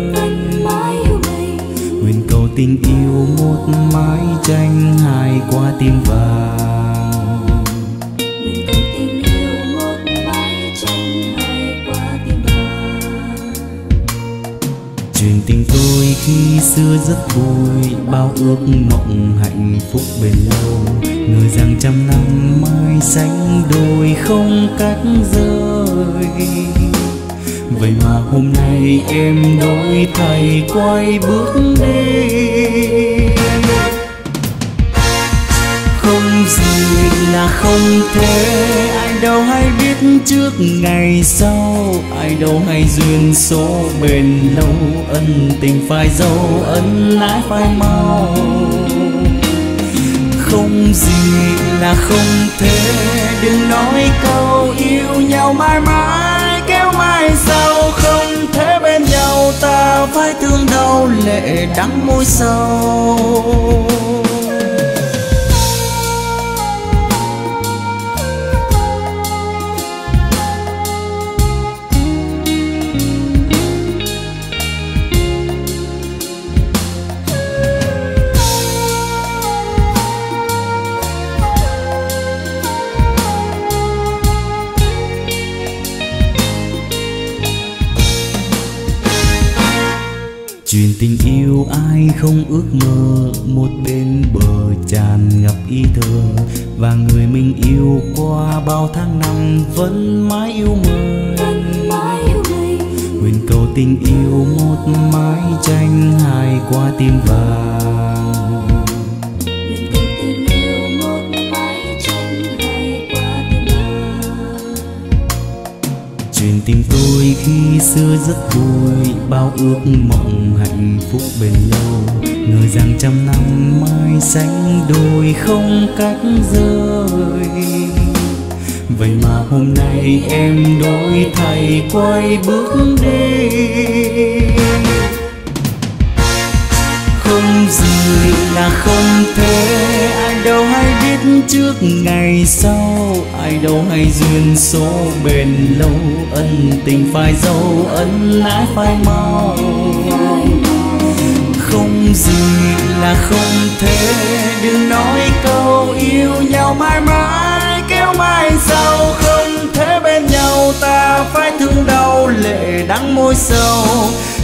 Nguyện cầu tình yêu một mái tranh hai qua tim vàng. Nguyện cầu tình yêu một mái tranh hai qua tim vàng. Chuyện tình tôi khi xưa rất vui, bao ước mộng hạnh phúc bền lâu. Ngờ rằng trăm năm mai sánh đôi không cách rời. Vậy mà hôm nay em đổi thay quay bước đi. Không gì là không thể, ai đâu hay biết trước ngày sau. Ai đâu hay duyên số bền lâu, ân tình phải dâu ân lãi phải mau. không gì là không thể. Đừng nói câu yêu nhau mãi mãi, kéo mai sau không thể bên nhau. Ta phải thương đau lệ đắng môi sâu. Chuyện tình yêu ai không ước mơ, một bên bờ tràn ngập ý thơ. Và người mình yêu qua bao tháng năm vẫn mãi yêu mình. Nguyện cầu tình yêu một mái tranh hai qua tim vàng. Nguyện cầu tình yêu một mái tranh hai qua tim vàng. Chuyện tình tôi khi xưa rất vui, bao ước mộng hạnh phúc bền lâu. Ngờ rằng trăm năm mai sánh đôi không cách rời. Vậy mà hôm nay em đổi thay quay bước đi. Không gì là không thể, ai đâu hay biết trước ngày sau. Ai đâu hay duyên số bền lâu, ân tình phải dâu, ân ái phải mau. Không gì là không thể, đừng nói câu yêu nhau mãi mãi, kéo mai sau không thể bên nhau. Ta phải thương đau lệ đắng môi sâu.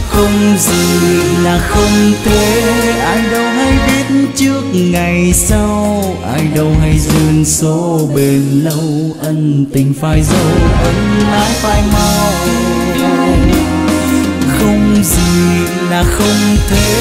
Không gì là không thể, ai đâu hay biết trước ngày sau. Ai đâu hay duyên số bền lâu, ân tình phải dâu, ân ái phải mau. Không gì là không thể,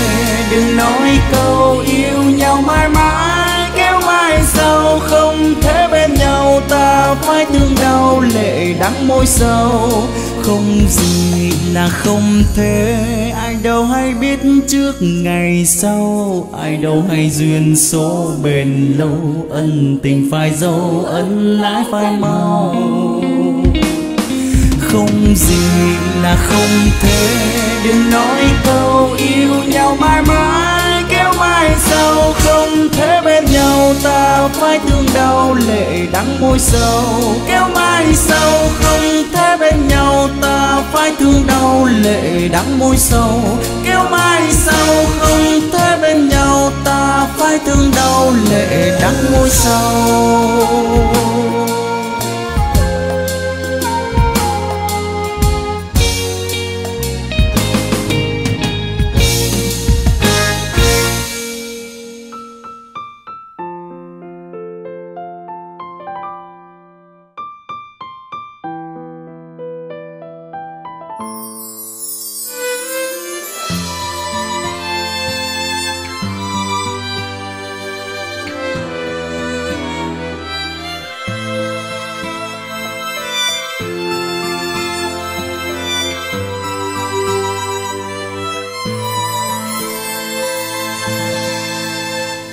đừng nói câu yêu nhau mãi mãi, kéo mai sau không thể bên nhau. Ta phải thương đau lệ đắng môi sâu. Không gì là không thể, ai đâu hay biết trước ngày sau. Ai đâu hay duyên số bền lâu, ân tình phải dâu, ân ái phải mau. Không gì là không thể, đừng nói câu yêu nhau mãi mãi, kéo mai sau không thể bên nhau. Ta phải thương đau lệ đắng môi sâu. Kéo mai sau không thể bên nhau, ta phải thương đau lệ đắng môi sâu. Kéo mai sau không thể bên nhau, ta phải thương đau lệ đắng môi sâu.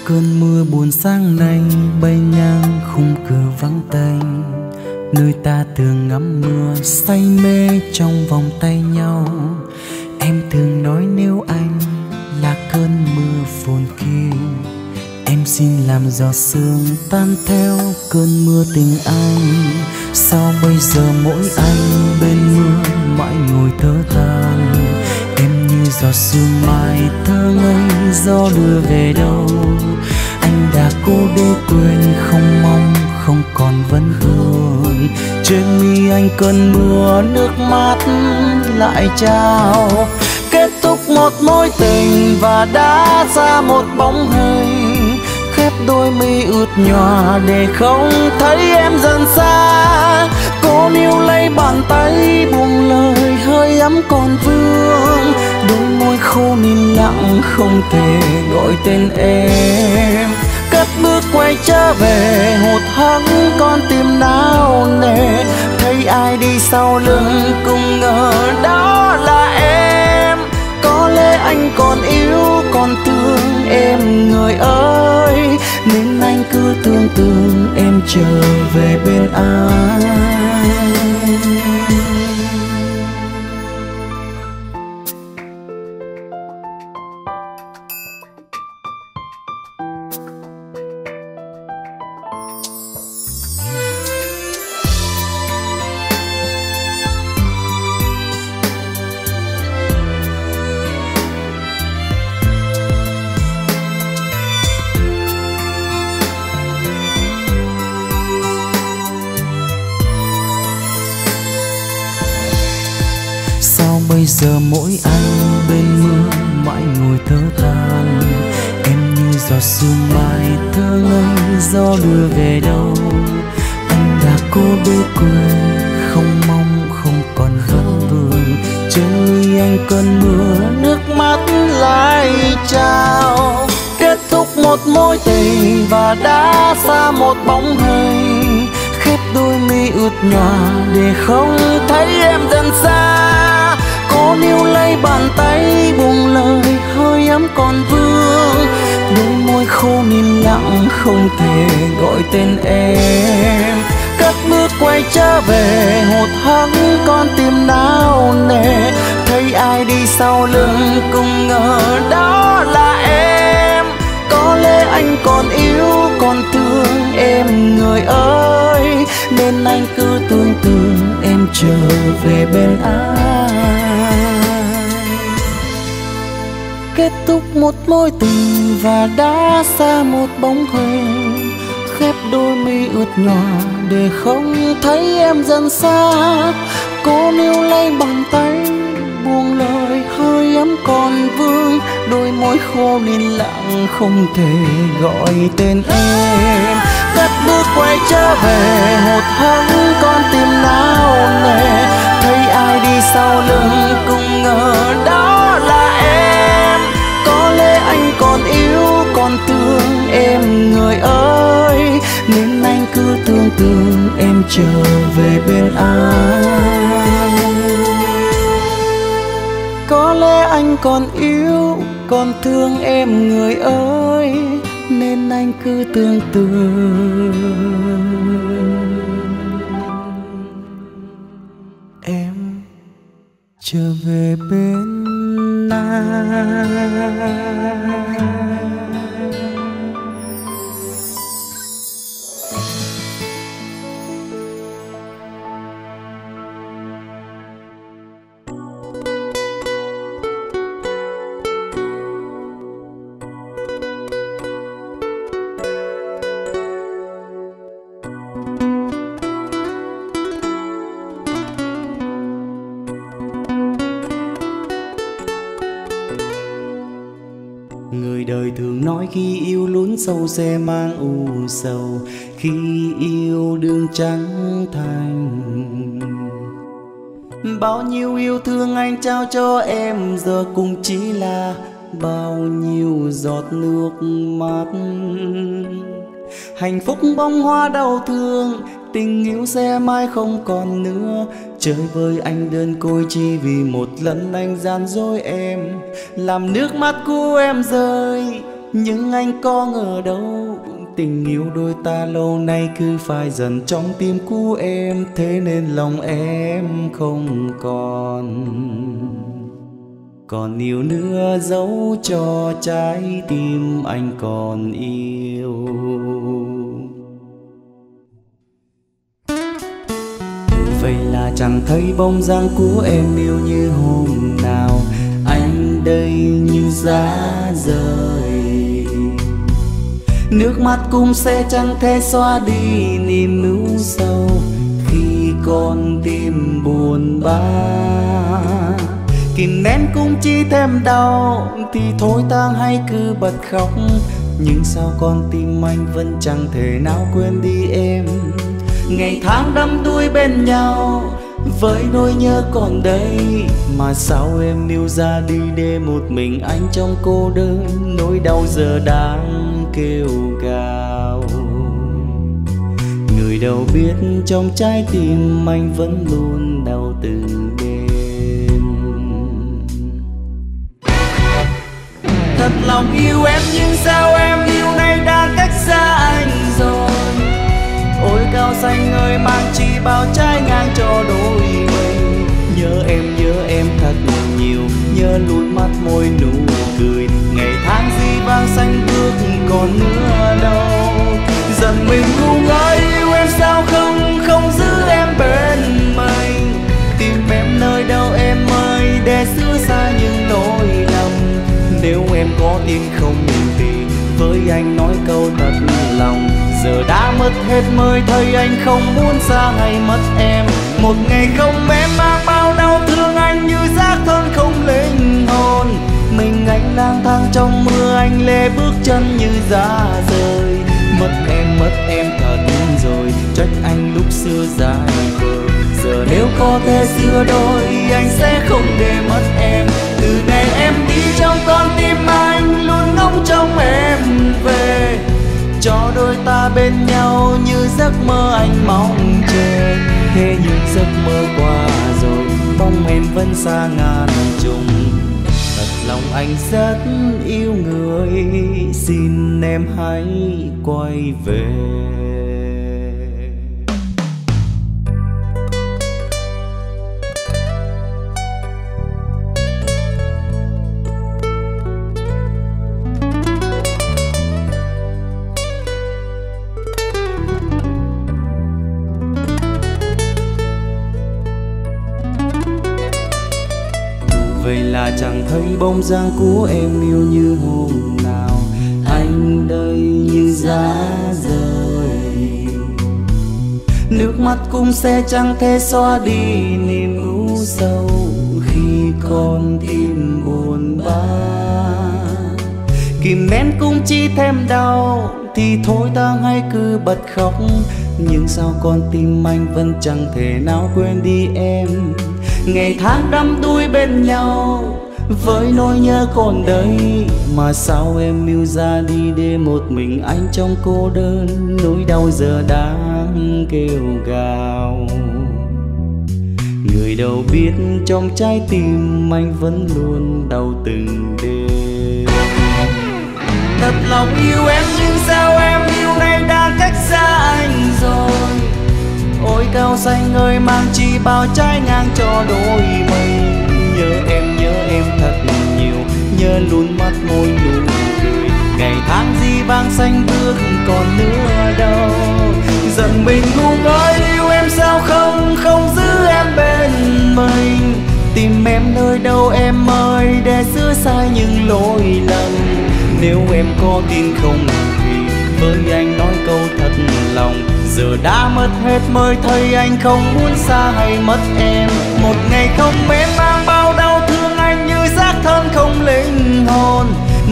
Cơn mưa buồn sáng nanh bay ngang khung cửa vắng tanh, nơi ta thường ngắm mưa say mê trong vòng tay nhau. Em thường nói nếu anh là cơn mưa phồn kia, em xin làm giọt sương tan theo cơn mưa tình anh. Sao bây giờ mỗi anh bên mưa mãi ngồi thở than, em như giọt sương mai thơ ngây gió đưa về đâu. Anh đã cố để quên không mong không còn vẫn thương, trên mi anh cơn mưa nước mắt lại trao. Kết thúc một mối tình và đã ra một bóng hình, khép đôi mi ướt nhòa để không thấy em dần xa. Cô níu lấy bàn tay buông lời hơi ấm còn vương, đôi môi khô nín lặng không thể gọi tên em. Cất bước quay trở về hụt hẫng con tim nao nề, thấy ai đi sau lưng cũng ngờ đó là em. Có lẽ anh còn yêu còn thương em người ơi, nên anh cứ nhắn tin em trở về bên anh. Giờ mỗi anh bên mưa mãi ngồi thở than, em như giọt sương mai thơ ngây gió đưa về đâu. Anh đã cố bế quên không mong không còn vẫn vơi, trời anh cơn mưa nước mắt lại trao. Kết thúc một mối tình và đã xa một bóng hình, khép đôi mi ướt nhòa để không thấy em dần xa. Cô níu lấy bàn tay buông lời hơi ấm còn vương, đôi môi khô nín lặng không thể gọi tên em. Cất bước quay trở về hụt hẫng con tim nao nề, thấy ai đi sau lưng cũng ngờ đó là em. Có lẽ anh còn yêu còn thương em người ơi, nên anh cứ tưởng tượng em trở về bên anh. Kết thúc một mối tình và đã xa một bóng hình, khép đôi mi ướt nhòa để không thấy em dần xa. Cô níu lấy bàn tay buông lời hơi ấm còn vương, đôi môi khô nín lặng không thể gọi tên em. Cất bước quay trở về hụt hẫng con tim nao nề, thấy ai đi sau lưng cũng ngờ đó là em. Anh còn yêu còn thương em người ơi, nên anh cứ tưởng tượng em trở về bên anh. Có lẽ anh còn yêu còn thương em người ơi, nên anh cứ tưởng tượng em trở về bên anh. Khi yêu lún sâu sẽ mang u sầu, khi yêu đương trắng thành. Bao nhiêu yêu thương anh trao cho em giờ cũng chỉ là bao nhiêu giọt nước mắt. Hạnh phúc bông hoa đau thương, tình yêu sẽ mãi không còn nữa. Chơi với anh đơn côi chỉ vì một lần anh gian dối em, làm nước mắt của em rơi. Nhưng anh có ngờ đâu, tình yêu đôi ta lâu nay cứ phai dần trong tim của em. Thế nên lòng em không còn Còn yêu nữa, dấu cho trái tim anh còn yêu. Vậy là chẳng thấy bóng dáng của em yêu như hôm nào, anh đây như giá rời. Nước mắt cũng sẽ chẳng thể xóa đi niềm ưu sầu khi con tim buồn bã. Kìm nén cũng chỉ thêm đau, thì thôi ta hãy cứ bật khóc. Nhưng sao con tim anh vẫn chẳng thể nào quên đi em. Ngày tháng đắm đuối bên nhau với nỗi nhớ còn đây, mà sao em níu ra đi để một mình anh trong cô đơn. Nỗi đau giờ đang kêu gào, người đâu biết trong trái tim anh vẫn luôn đau từng đêm. Thật lòng yêu em nhưng sao em yêu nay đã cách xa anh rồi. rằng mình ngu ngốc, yêu em sao không, không giữ em bên mình. Tìm em nơi đâu em ơi, để xưa xa những nỗi lầm. Nếu em có tin không nhìn thì với anh nói câu thật lòng. Giờ đã mất hết mới thấy anh không muốn xa hay mất em. Một ngày không em mang bao đau thương anh như xác thân không linh hồn. Mình anh lang thang trong mưa, anh lê bước chân như giá rời. Mất em, mất em thật rồi, trách anh lúc xưa dài vời. Giờ nếu có thể xưa đôi, anh sẽ không để mất em. Từ ngày em đi trong con tim anh luôn ngóng trông em về. Cho đôi ta bên nhau như giấc mơ anh mong chờ. Thế nhưng giấc mơ qua rồi, mong em vẫn xa ngàn trùng. Thật lòng anh rất yêu người, xin em hãy quay về. Vậy là chẳng thấy bóng dáng của em yêu như hôm nào. Anh đây như giá rời, nước mắt cũng sẽ chẳng thể xóa đi niềm u sầu khi con tim buồn bã. Kìm nén cũng chỉ thêm đau, thì thôi ta hãy cứ bật khóc. Nhưng sao con tim anh vẫn chẳng thể nào quên đi em. Ngày tháng đắm đuối bên nhau với nỗi nhớ còn đây. Mà sao em yêu ra đi để một mình anh trong cô đơn. Nỗi đau giờ đang kêu gào. Người đâu biết trong trái tim anh vẫn luôn đau từng đêm. Thật lòng yêu em nhưng sao em yêu nay đã cách xa anh rồi. Ôi cao xanh ơi mang chi bao trái ngang cho đôi mình. Nhớ em, nhớ em thật nhiều, nhớ luôn mắt môi nụ cười. Ngày tháng gì vang xanh bước còn nữa đâu. Giận mình ngu ngốc, yêu em sao không, không giữ em bên mình. Tìm em nơi đâu em ơi, để sửa sai những lỗi lầm. Nếu em có tin không thì với anh nói câu thật lòng. Giờ đã mất hết mới thấy anh không muốn xa hay mất em. Một ngày không em mang bao đau thương anh như xác thân không linh hồn.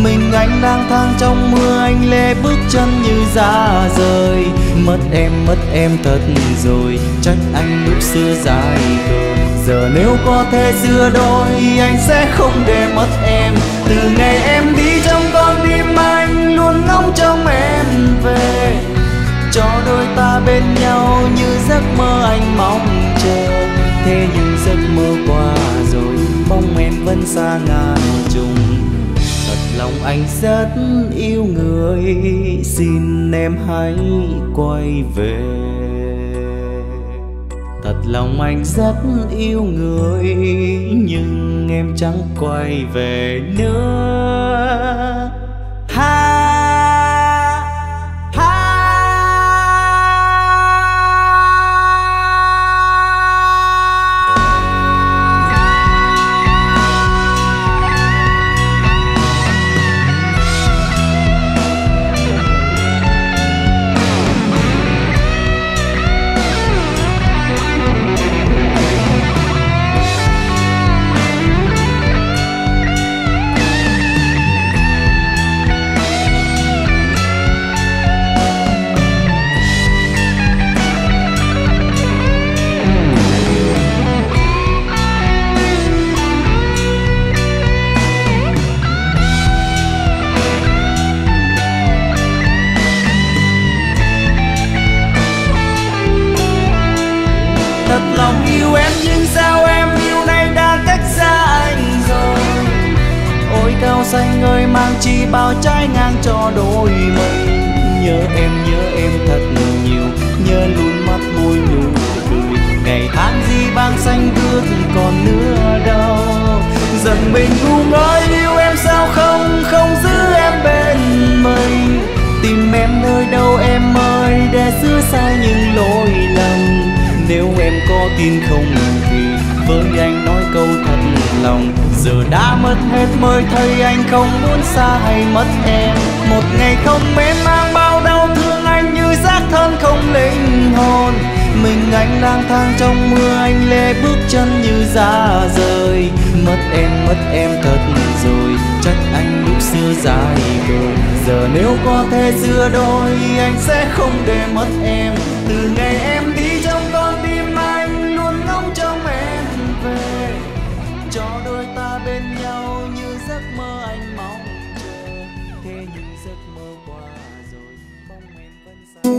Mình anh lang thang trong mưa, anh lê bước chân như giá rời. Mất em, mất em thật rồi, trách anh lúc xưa dài vời. Giờ nếu có thể xưa đôi, anh sẽ không để mất em. Từ ngày em đi trong con tim anh luôn ngóng trông em về. Cho đôi ta bên nhau như giấc mơ anh mong chờ. Thế nhưng giấc mơ qua rồi, mong em vẫn xa ngàn trùng. Thật lòng anh rất yêu người, xin em hãy quay về. Thật lòng anh rất yêu người, nhưng em chẳng quay về nữa. Ha! Xanh ơi mang chi bao trái ngang cho đôi mình. Nhớ em, nhớ em thật nhiều, nhớ luôn mắt môi nụ cười. Ngày tháng gì vang xanh bước còn nữa đâu. Giận mình ngu ngốc, yêu em sao không, không giữ em bên mình. Tìm em nơi đâu em ơi, xưa sai những lỗi lầm. Nếu em có tin không thì với anh nói câu thật lòng, giờ đã mất hết mới thấy anh không muốn xa hay mất em. Một ngày không em mang bao đau thương anh như xác thân không linh hồn. Mình anh lang thang trong mưa, anh lê bước chân như ra rời. Mất em, mất em thật rồi, trách anh lúc xưa dài vời. Giờ nếu có thể sửa đôi, anh sẽ không để mất em. Từ ngày em đi trong con tim anh luôn ngóng trông em về, cho đôi ta bên nhau như giấc mơ anh mong chờ. Thế nhưng giấc mơ qua rồi, bóng em vẫn xa.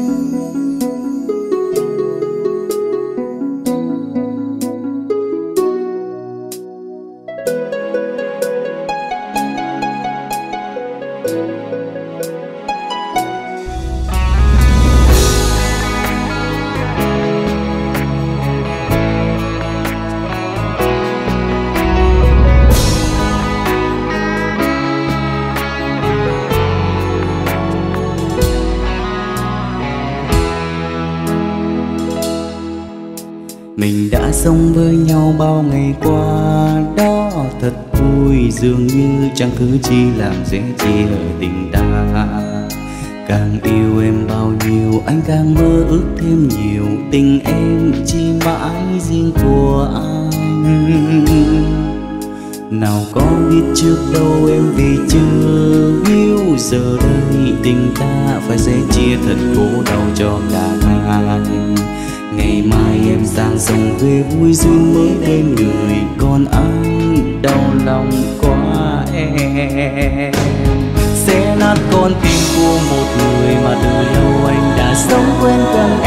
Mình đã sống với nhau bao ngày qua, đó thật vui. Dường như chẳng thứ chi làm dễ chia tình ta. Càng yêu em bao nhiêu, anh càng mơ ước thêm nhiều. Tình em chỉ mãi riêng của anh. Nào có biết trước đâu em vì chưa yêu, giờ đây tình ta phải sẽ chia thật khổ đau cho cả hai. Ngày mai em sang sông về vui duyên mới bên người, còn anh đau lòng quá em. Sẽ nát con tim của một người mà từ lâu anh đã sống quên cần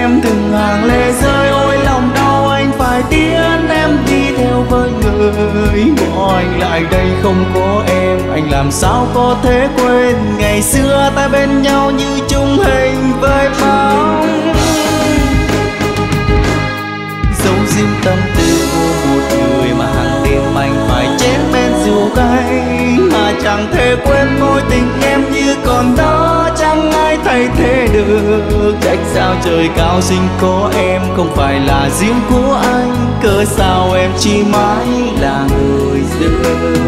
em. Từng hàng lệ rơi ôi lòng đau, anh phải tiến em đi theo với người. Bỏ anh lại đây không có em, anh làm sao có thể quên. Ngày xưa ta bên nhau như chung hình với bóng, riêng tâm tư của một người mà hàng đêm anh phải chết bên rượu cay. Mà chẳng thể quên mối tình em như còn đó, chẳng ai thay thế được. Trách sao trời cao sinh có em không phải là riêng của anh, cớ sao em chỉ mãi là người dưng.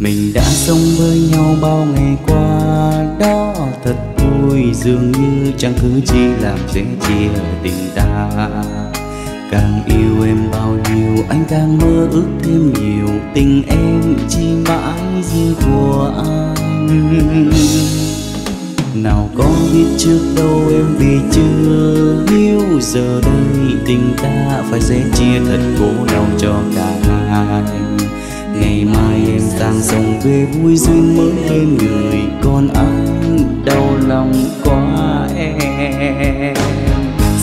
Mình đã sống với nhau bao ngày qua, đó thật vui. Dường như chẳng thứ chi làm dễ chia tình ta. Càng yêu em bao nhiêu, anh càng mơ ước thêm nhiều. Tình em chỉ mãi riêng của anh. Nào có biết trước đâu em vì chưa yêu, giờ đây tình ta phải sẽ chia thật khổ đau cho cả hai. Ngày mai em sang sông về vui duyên mới thêm người, còn anh đau lòng quá em.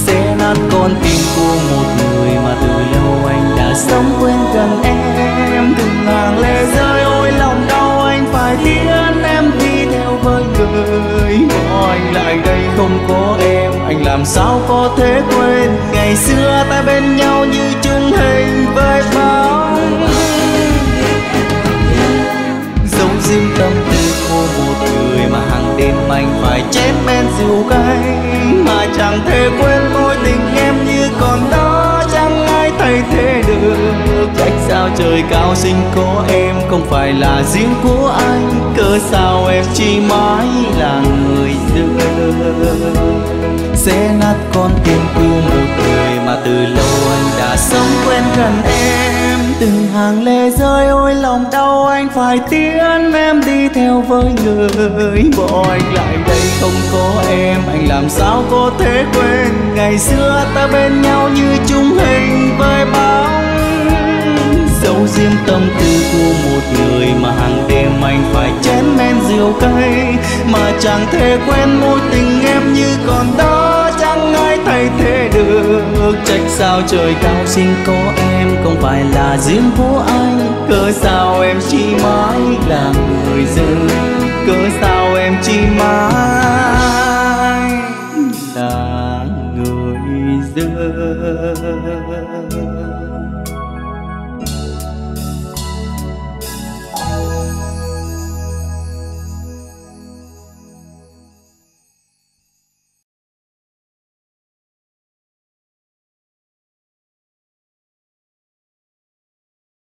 Sẽ nát con tim của một người mà từ lâu anh đã sống quên cần em. Từng hàng lệ rơi ôi lòng đau, anh phải tiến em đi theo với người. Bỏ anh lại đây không có em, anh làm sao có thể quên. Ngày xưa ta bên nhau như chung hình với bóng, riêng tâm tư của một người mà hàng đêm anh phải chém bên rượu cay. Mà chẳng thể quên mối tình em như còn đó, chẳng ai thay thế được. Trách sao trời cao sinh có em không phải là riêng của anh, cớ sao em chỉ mãi là người dưng. Sẽ nát con tim của một người mà từ lâu anh đã sống quên gần em. Từng hàng lệ rơi ôi lòng đau, anh phải tiến em đi theo với người. Bỏ anh lại đây không có em, anh làm sao có thể quên. Ngày xưa ta bên nhau như chung hình với bóng, dẫu giấu riêng tâm tư của một người mà hàng đêm anh phải chén men rượu cay, mà chẳng thể quên mối tình em như còn đó, chẳng ai thay thế được. Trách sao trời cao sinh có em không phải là riêng của anh, cớ sao em chỉ mãi là người dưng, cớ sao em chỉ mãi